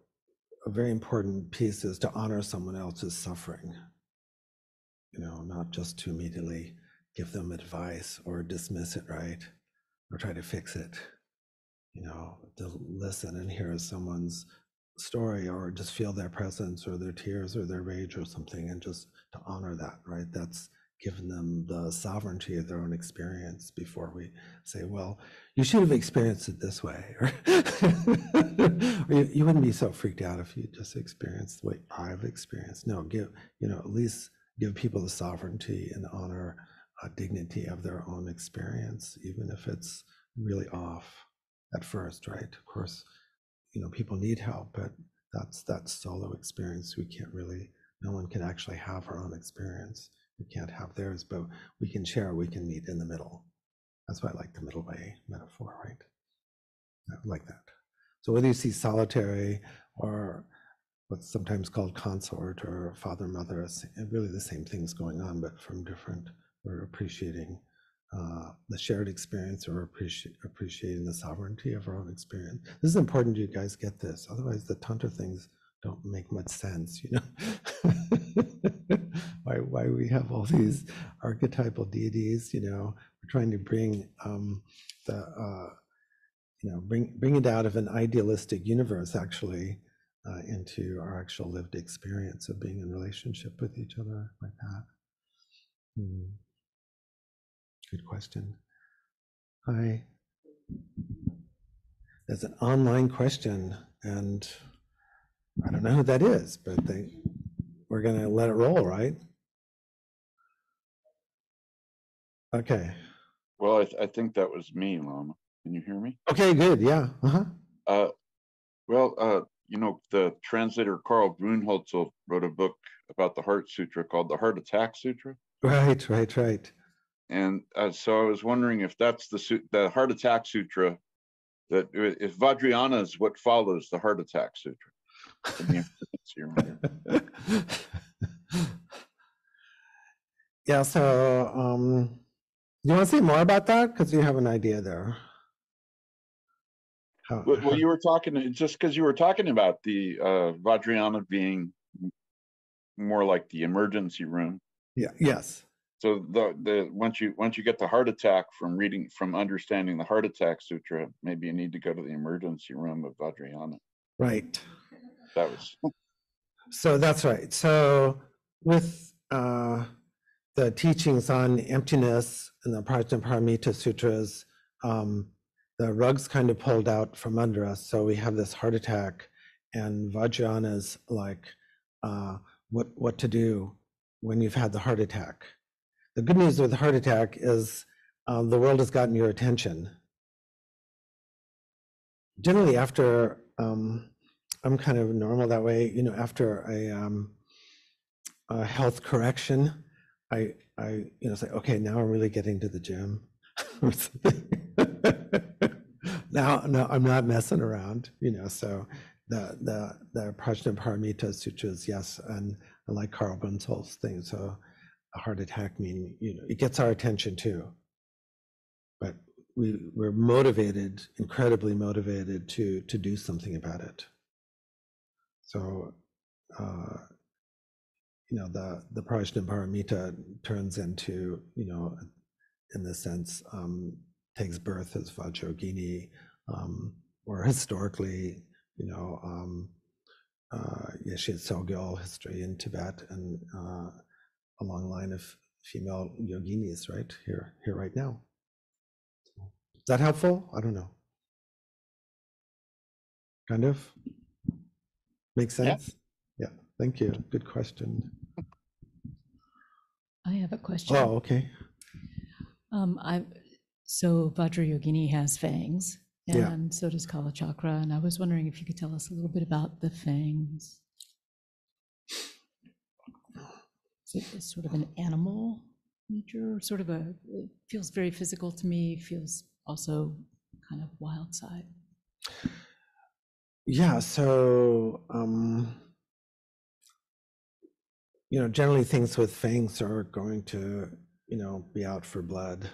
a very important piece is to honor someone else's suffering, you know, not just to immediately give them advice or dismiss it, right? Or try to fix it, you know, to listen and hear someone's story or just feel their presence or their tears or their rage or something, and just to honor that, right? That's given them the sovereignty of their own experience before we say, well, you should have experienced it this way, or, or you, you wouldn't be so freaked out if you just experienced the way I've experienced. No, give, you know, at least give people the sovereignty and honor a dignity of their own experience, even if it's really off at first, right? Of course, you know, people need help, but that's that solo experience. We can't really, no one can actually have our own experience. We can't have theirs, but we can share, we can meet in the middle. That's why I like the middle way metaphor, right? I like that. So whether you see solitary or what's sometimes called consort or father, mother, really the same thing's going on, but from different, we're appreciating uh, the shared experience, or appreci appreciating the sovereignty of our own experience. This is important, you guys get this. Otherwise the tantra things don't make much sense, you know? why, why we have all these archetypal deities, you know? We're trying to bring um, the, uh, you know, bring, bring it out of an idealistic universe actually uh, into our actual lived experience of being in relationship with each other like that. Mm. Good question. Hi. There's an online question, and I don't know who that is, but they, we're going to let it roll, right? Okay. Well, I, th I think that was me, Lama. Can you hear me? Okay, good. Yeah. Uh-huh. Uh, well, uh, you know, the translator Karl Brunholzl wrote a book about the Heart Sutra called the Heart Attack Sutra. Right, right, right. And uh, so I was wondering if that's the the Heart Attack Sutra, that if Vajrayana is what follows the Heart Attack Sutra. Yeah. So, um, you want to say more about that, because you have an idea there? How, well, how... you were talking just because you were talking about the uh, Vajrayana being more like the emergency room. Yeah. Yes. So the, the once you once you get the heart attack from reading from understanding the Heart Attack Sutra, maybe you need to go to the emergency room of Vajrayana. Right. That was. So that's right. So with uh, the teachings on emptiness and the Prajnaparamita sutras, um, the rug's kind of pulled out from under us. So we have this heart attack, and Vajrayana's like, uh, what what to do when you've had the heart attack. The good news with the heart attack is uh, the world has gotten your attention. Generally after, um, I'm kind of normal that way, you know, after a, um, a health correction, I, I, you know, say, okay, now I'm really getting to the gym or something. now, no, I'm not messing around, you know, so the, the, the Prajnaparamita sutras, yes, and, and like Karl Brunholzl's thing, so a heart attack mean, you know, it gets our attention too, but we, we're motivated, incredibly motivated to, to do something about it. So, uh, you know, the, the Prajnaparamita turns into, you know, in the sense, um, takes birth as Vajrayogini, um, or historically, you know, um, uh, Yeshe Tsogyal history in Tibet, and uh, a long line of female yoginis, right? Here, here right now. Is that helpful? I don't know. Kind of? Makes sense? Yeah. Yeah. Thank you. Good question. I have a question. Oh, okay. Um, I So Vajrayogini has fangs, and yeah. so does Kalachakra. And I was wondering if you could tell us a little bit about the fangs. Is it sort of an animal nature, or sort of a, it feels very physical to me, feels also kind of wild side? Yeah, so, um, you know, generally things with fangs are going to, you know, be out for blood.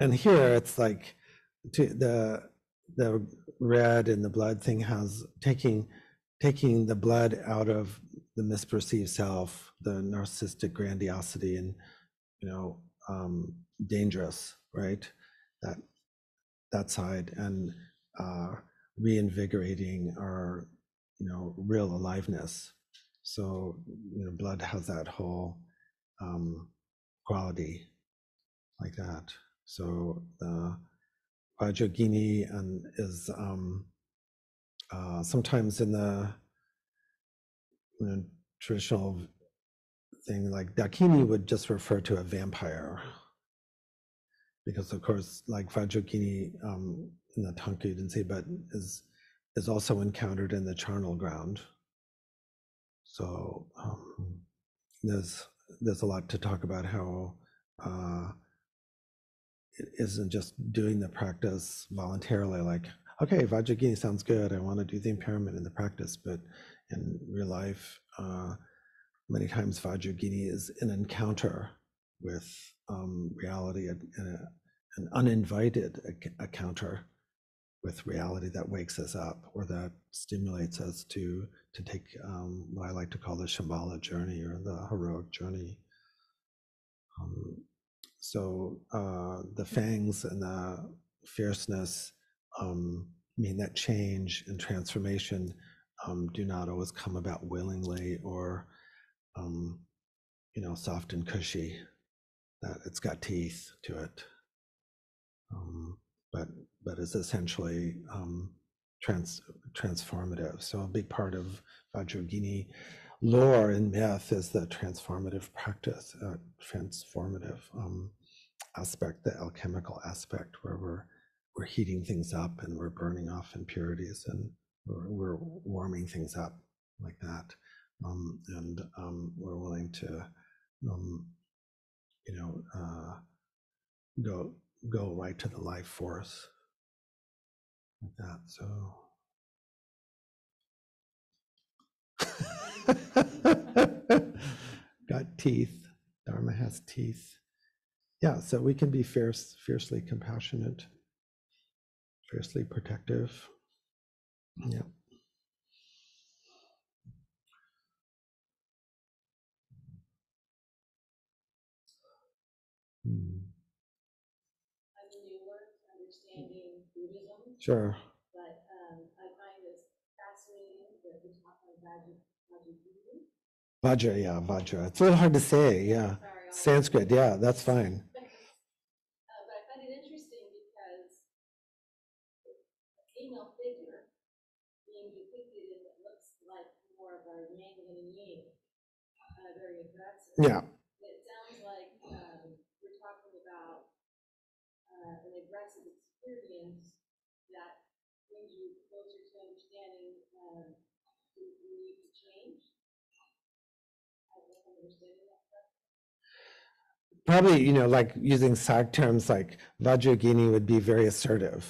And here it's like the the red in the blood thing has taking taking the blood out of the misperceived self, the narcissistic grandiosity, and you know, um, dangerous, right? That that side, and uh, reinvigorating our, you know, real aliveness. So you know, blood has that whole um, quality like that. So the uh, Vajrayogini and is um, uh, sometimes in the you know, traditional thing, like Dakini would just refer to a vampire, because of course, like Vajrayogini um, in the Tanka you didn't see, but is is also encountered in the charnel ground. So um, there's there's a lot to talk about how. Uh, It isn't just doing the practice voluntarily, like, okay, Vajrayogini sounds good, I want to do the empowerment in the practice, but in real life, uh, many times Vajrayogini is an encounter with um, reality, and a, an uninvited encounter with reality that wakes us up, or that stimulates us to to take um, what I like to call the Shambhala journey, or the heroic journey. Um, So uh, the fangs and the fierceness um, mean that change and transformation um, do not always come about willingly, or um, you know, soft and cushy, that it's got teeth to it, um, but but it's essentially um, trans transformative. So a big part of Vajrayogini lore and myth is the transformative practice, uh, transformative um, aspect, the alchemical aspect, where we're we're heating things up and we're burning off impurities, and we're, we're warming things up like that, um, and um, we're willing to, um, you know, uh, go go right to the life force like that. So. Got teeth. Dharma has teeth. Yeah, so we can be fierce, fiercely compassionate, fiercely protective. Yeah. Hmm. I'm a newer to understanding Buddhism. Sure. But um, I find this fascinating that we talk about Vajra, yeah, Vajra. It's a little hard to say, yeah. Sorry, Sanskrit, yeah, that's fine. Uh, but I find it interesting because a female figure being depicted in what looks like more of a yang than a yin, uh, very aggressive. Yeah. It sounds like um, we're talking about uh, an aggressive experience that brings you closer to understanding uh, the need to change. Probably, you know, like using S A G terms, like Vajrayogini would be very assertive,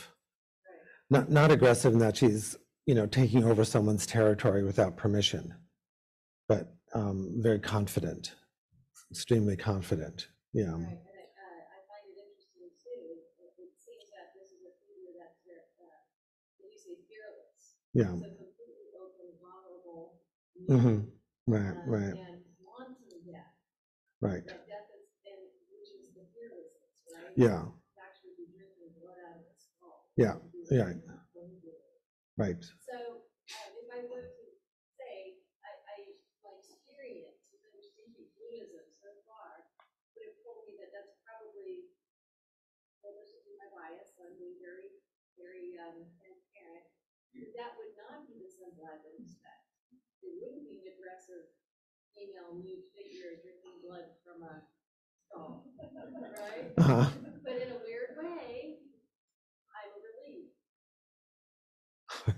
right. not not aggressive in that she's, you know, taking over someone's territory without permission, but um, very confident, extremely confident. Yeah. Right. And I, uh, I find it interesting too. It, it seems that this is a figure that's uh, what do you say, fearless. Yeah. So completely open, vulnerable. Mm-hmm. Right. Uh, right. And Right. Yeah. Yeah. Yeah. Right. So, uh, if I were to say, I, I my experience with understanding Buddhism so far would have told me that that's probably, well, this is my bias, so I'm being very, very um, transparent. That would not be the symbol I would expect. It wouldn't be an aggressive female nude figure drinking blood from a skull. Uh-huh. But in a weird way,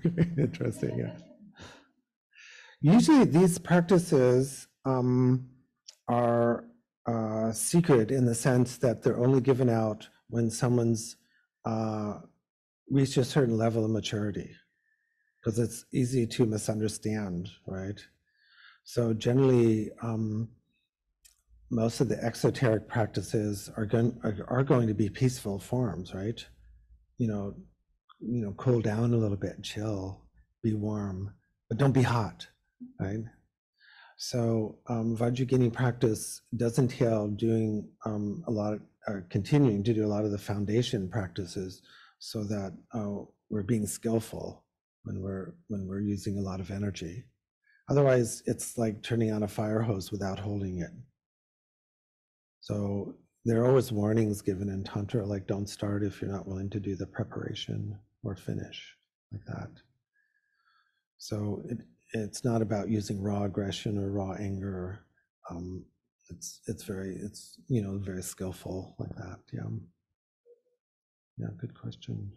I'm relieved. Interesting, yeah. Usually these practices um, are uh, secret in the sense that they're only given out when someone's uh, reached a certain level of maturity, because it's easy to misunderstand, right? So generally, um, most of the exoteric practices are going are going to be peaceful forms, right? You know, you know, cool down a little bit, chill, be warm, but don't be hot, right? So um, Vajrayogini practice does entail doing um, a lot of, or continuing to do a lot of the foundation practices, so that uh, we're being skillful when we're when we're using a lot of energy. Otherwise, it's like turning on a fire hose without holding it. So there are always warnings given in Tantra, like don't start if you're not willing to do the preparation or finish, like that. So it, it's not about using raw aggression or raw anger. Um, it's it's very it's you know very skillful like that. Yeah. Yeah. Good question.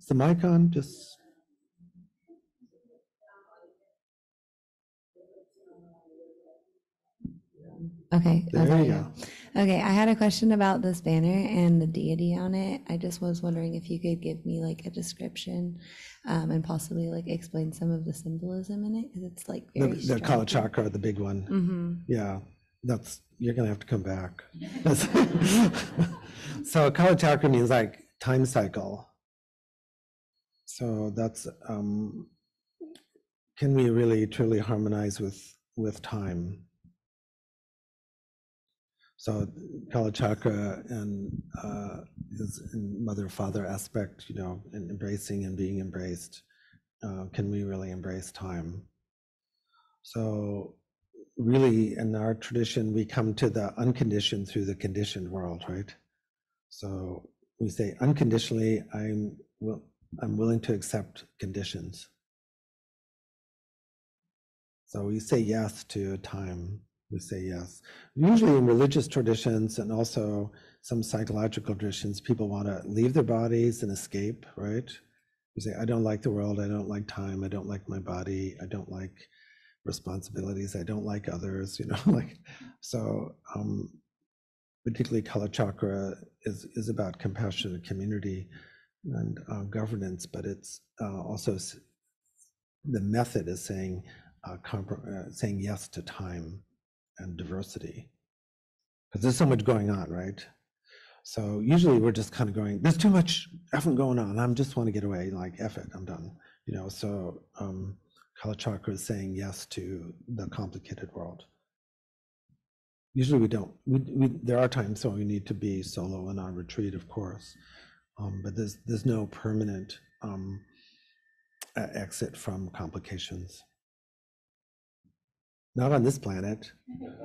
Is the mic on? Just. Okay. There okay. You go. Okay. I had a question about this banner and the deity on it. I just was wondering if you could give me like a description um, and possibly like explain some of the symbolism in it, because it's like very the, the Kalachakra, the big one. Mm-hmm. Yeah, that's you're gonna have to come back. So Kalachakra means like time cycle. So that's um, can we really truly harmonize with with time? So Kalachakra and uh, is in mother-father aspect, you know, and embracing and being embraced. Uh, can we really embrace time? So really, in our tradition, we come to the unconditioned through the conditioned world, right? So we say unconditionally, I'm will, I'm willing to accept conditions. So we say yes to time. We say yes. Usually in religious traditions and also some psychological traditions, people want to leave their bodies and escape, right? You say, I don't like the world, I don't like time, I don't like my body, I don't like responsibilities, I don't like others, you know, like, so um, particularly Kalachakra is, is about compassionate community and uh, governance, but it's uh, also the method is saying, uh, comprom- uh, saying yes to time and diversity, because there's so much going on, right? So usually we're just kind of going, there's too much effing going on, I just want to get away, like eff it, I'm done, you know. So um, Kalachakra is saying yes to the complicated world. Usually we don't, we, we, there are times when we need to be solo in our retreat, of course, um, but there's, there's no permanent um, uh, exit from complications. Not on this planet.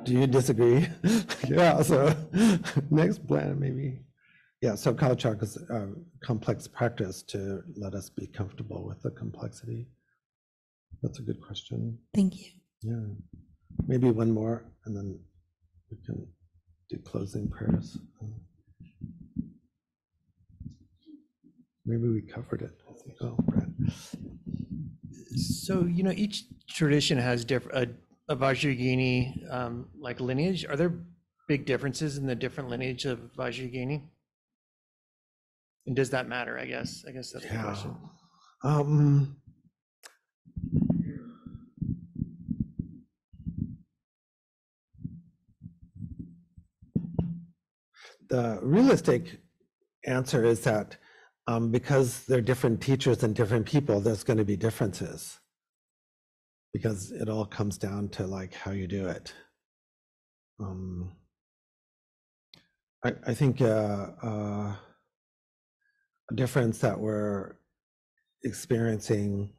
Do you disagree? Yeah, so next planet maybe. Yeah, so Kalachakra is a complex practice to let us be comfortable with the complexity. That's a good question. Thank you. Yeah, maybe one more and then we can do closing prayers. Maybe we covered it. Oh, right. So, you know, each tradition has different, uh, of Vajrayogini um, like lineage? Are there big differences in the different lineage of Vajrayogini? And does that matter, I guess? I guess that's yeah. the question. Um, the realistic answer is that um, because they're different teachers and different people, there's going to be differences. Because it all comes down to like how you do it. Um, I, I think uh, uh, a difference that we're experiencing,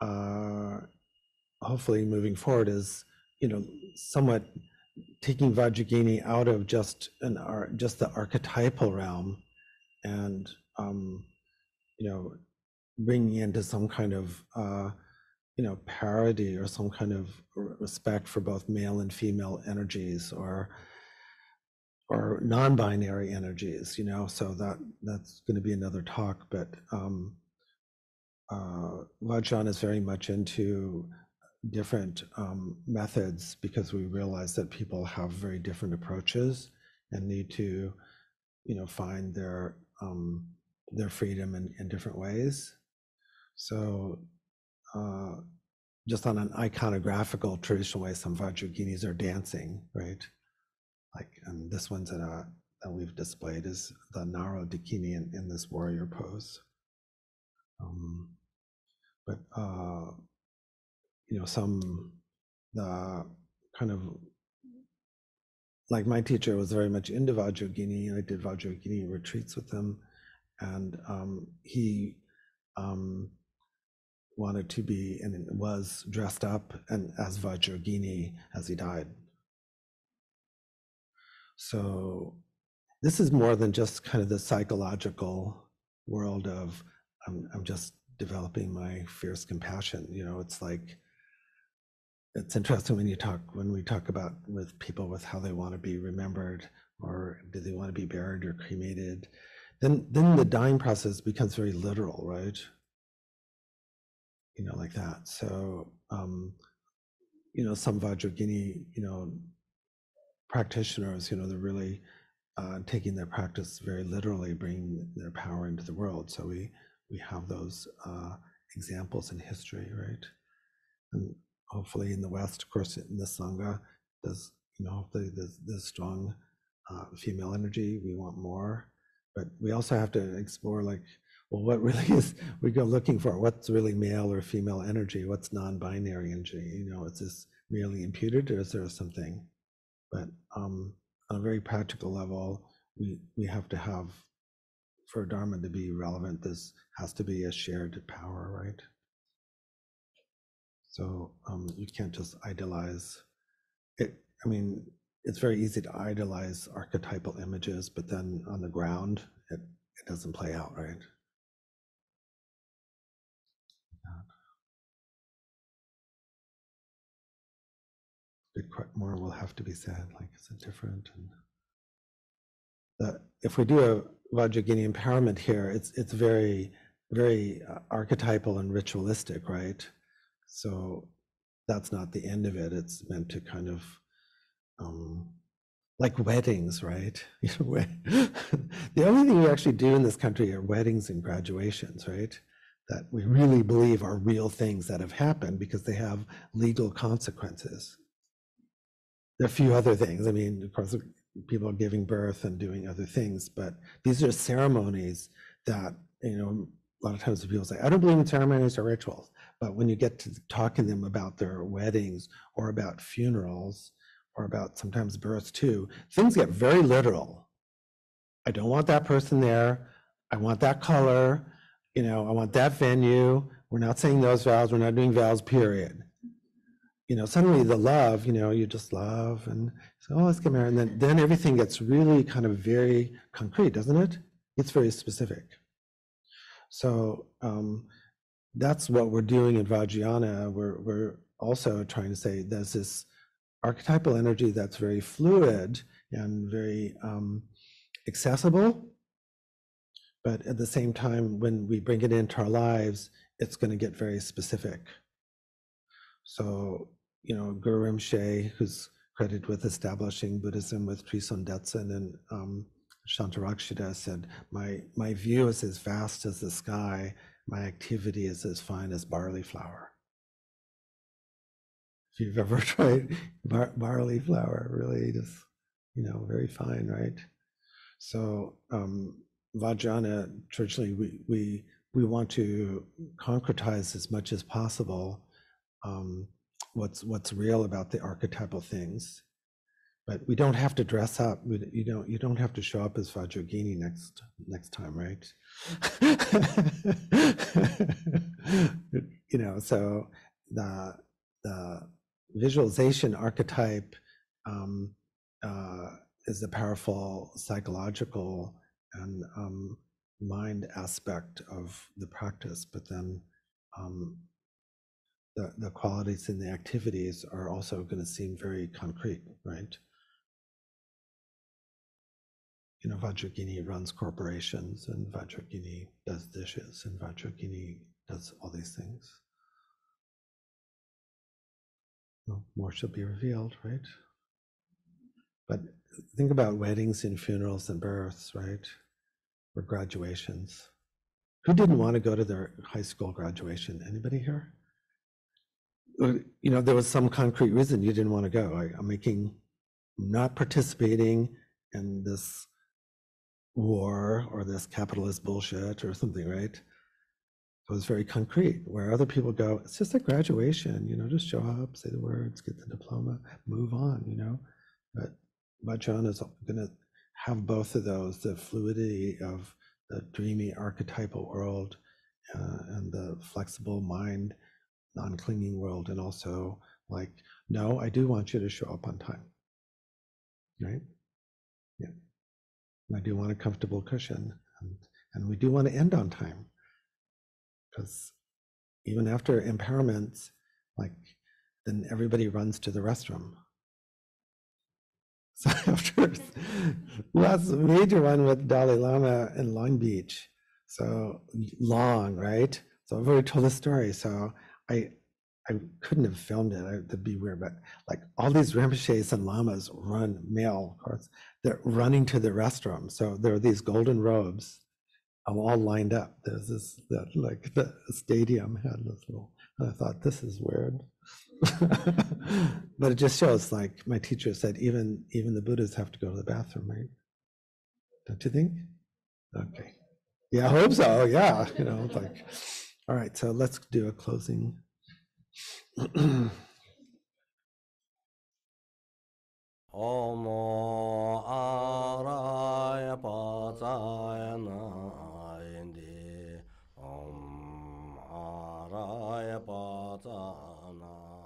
uh, hopefully moving forward, is you know somewhat taking Vajrayogini out of just an ar- just the archetypal realm, and um, you know bringing into some kind of uh, you know, parity or some kind of respect for both male and female energies, or or non-binary energies, you know, so that that's going to be another talk. But um, uh, Vajrayana is very much into different um, methods, because we realize that people have very different approaches and need to, you know, find their um, their freedom in, in different ways. So uh, just on an iconographical traditional way, some Vajrayoginis are dancing, right? Like, and this one's that, uh, that we've displayed is the Naro Dikini in, in this warrior pose. Um, but, uh, you know, some, the kind of, like my teacher was very much into Vajrayogini, and I did Vajrayogini retreats with him. And um, he um, wanted to be, and was dressed up and as Vajrayogini as he died. So this is more than just kind of the psychological world of I'm, I'm just developing my fierce compassion. You know, it's like, it's interesting when you talk, when we talk about with people with how they want to be remembered, or do they want to be buried or cremated, then then the dying process becomes very literal, right? You know, like that. So, um, you know, some Vajrayogini, you know, practitioners, you know, they're really uh, taking their practice very literally, bringing their power into the world. So we we have those uh, examples in history, right? And hopefully in the West, of course, in the Sangha, there's, you know, hopefully there's, there's strong uh, female energy. We want more, but we also have to explore, like, well, what really is, we go looking for what's really male or female energy, what's non-binary energy, you know, is this merely imputed, or is there something? But um, on a very practical level, we, we have to have, for Dharma to be relevant, this has to be a shared power, right? So um, you can't just idealize it. I mean, it's very easy to idolize archetypal images, but then on the ground, it, it doesn't play out, right? More will have to be said, like, is it different? And the, if we do a Vajrayogini empowerment here, it's it's very, very archetypal and ritualistic, right? So that's not the end of it. It's meant to kind of, um, like weddings, right? The only thing we actually do in this country are weddings and graduations, right? That we really believe are real things that have happened because they have legal consequences. There are a few other things. I mean, of course, people are giving birth and doing other things, but these are ceremonies that, you know, a lot of times people say, I don't believe in ceremonies or rituals, but when you get to talking to them about their weddings or about funerals or about sometimes births too, things get very literal. I don't want that person there. I want that color. You know, I want that venue. We're not saying those vows. We're not doing vows, period. You know, suddenly the love, you know, you just love and so, oh, let's get married. And then, then everything gets really kind of very concrete, doesn't it? It's very specific. So um, that's what we're doing in Vajrayana. We're, we're also trying to say there's this archetypal energy that's very fluid and very um, accessible. But at the same time, when we bring it into our lives, it's going to get very specific. So, you know, Guru Rinpoche, who's credited with establishing Buddhism with Trison Detsen and um, Shantarakshita, said, my, my view is as vast as the sky, my activity is as fine as barley flour. If you've ever tried bar barley flour, really just, you know, very fine, right? So um, Vajrayana, traditionally, we, we, we want to concretize as much as possible Um, what's what's real about the archetypal things, but we don't have to dress up. We, you don't you don't have to show up as Vajrayogini next next time, right? You know, so the the visualization archetype um, uh, is a powerful psychological and um, mind aspect of the practice, but then. Um, the, the qualities and the activities are also going to seem very concrete, right? You know, Vajrayogini runs corporations, and Vajrayogini does dishes, and Vajrayogini does all these things. Well, more shall be revealed, right? But think about weddings and funerals and births, right? Or graduations. Who didn't want to go to their high school graduation? Anybody here? You know, there was some concrete reason you didn't want to go. I, I'm making, not participating in this war or this capitalist bullshit or something, right? It was very concrete. Where other people go, it's just a graduation, you know, just show up, say the words, get the diploma, move on, you know. But Vajrayana is going to have both of those, the fluidity of the dreamy archetypal world uh, and the flexible mind, non-clinging world, and also like, no, I do want you to show up on time, right? Yeah, and I do want a comfortable cushion, and, and we do want to end on time, because even after empowerments, like, then everybody runs to the restroom. So after last major one with Dalai Lama in Long Beach, so long, right? So I've already told the story, so I I couldn't have filmed it, that'd be weird, but like all these Rinpoches and Lamas run, male, of course, they're running to the restroom. So there are these golden robes all lined up. There's this, that, like the stadium had this little, and I thought, this is weird. But it just shows, like my teacher said, even even the Buddhas have to go to the bathroom, right? Don't you think? Okay. Yeah, I hope so. Yeah, you know, it's like, all right, so let's do a closing. Omo araya patayana indi om araya patana.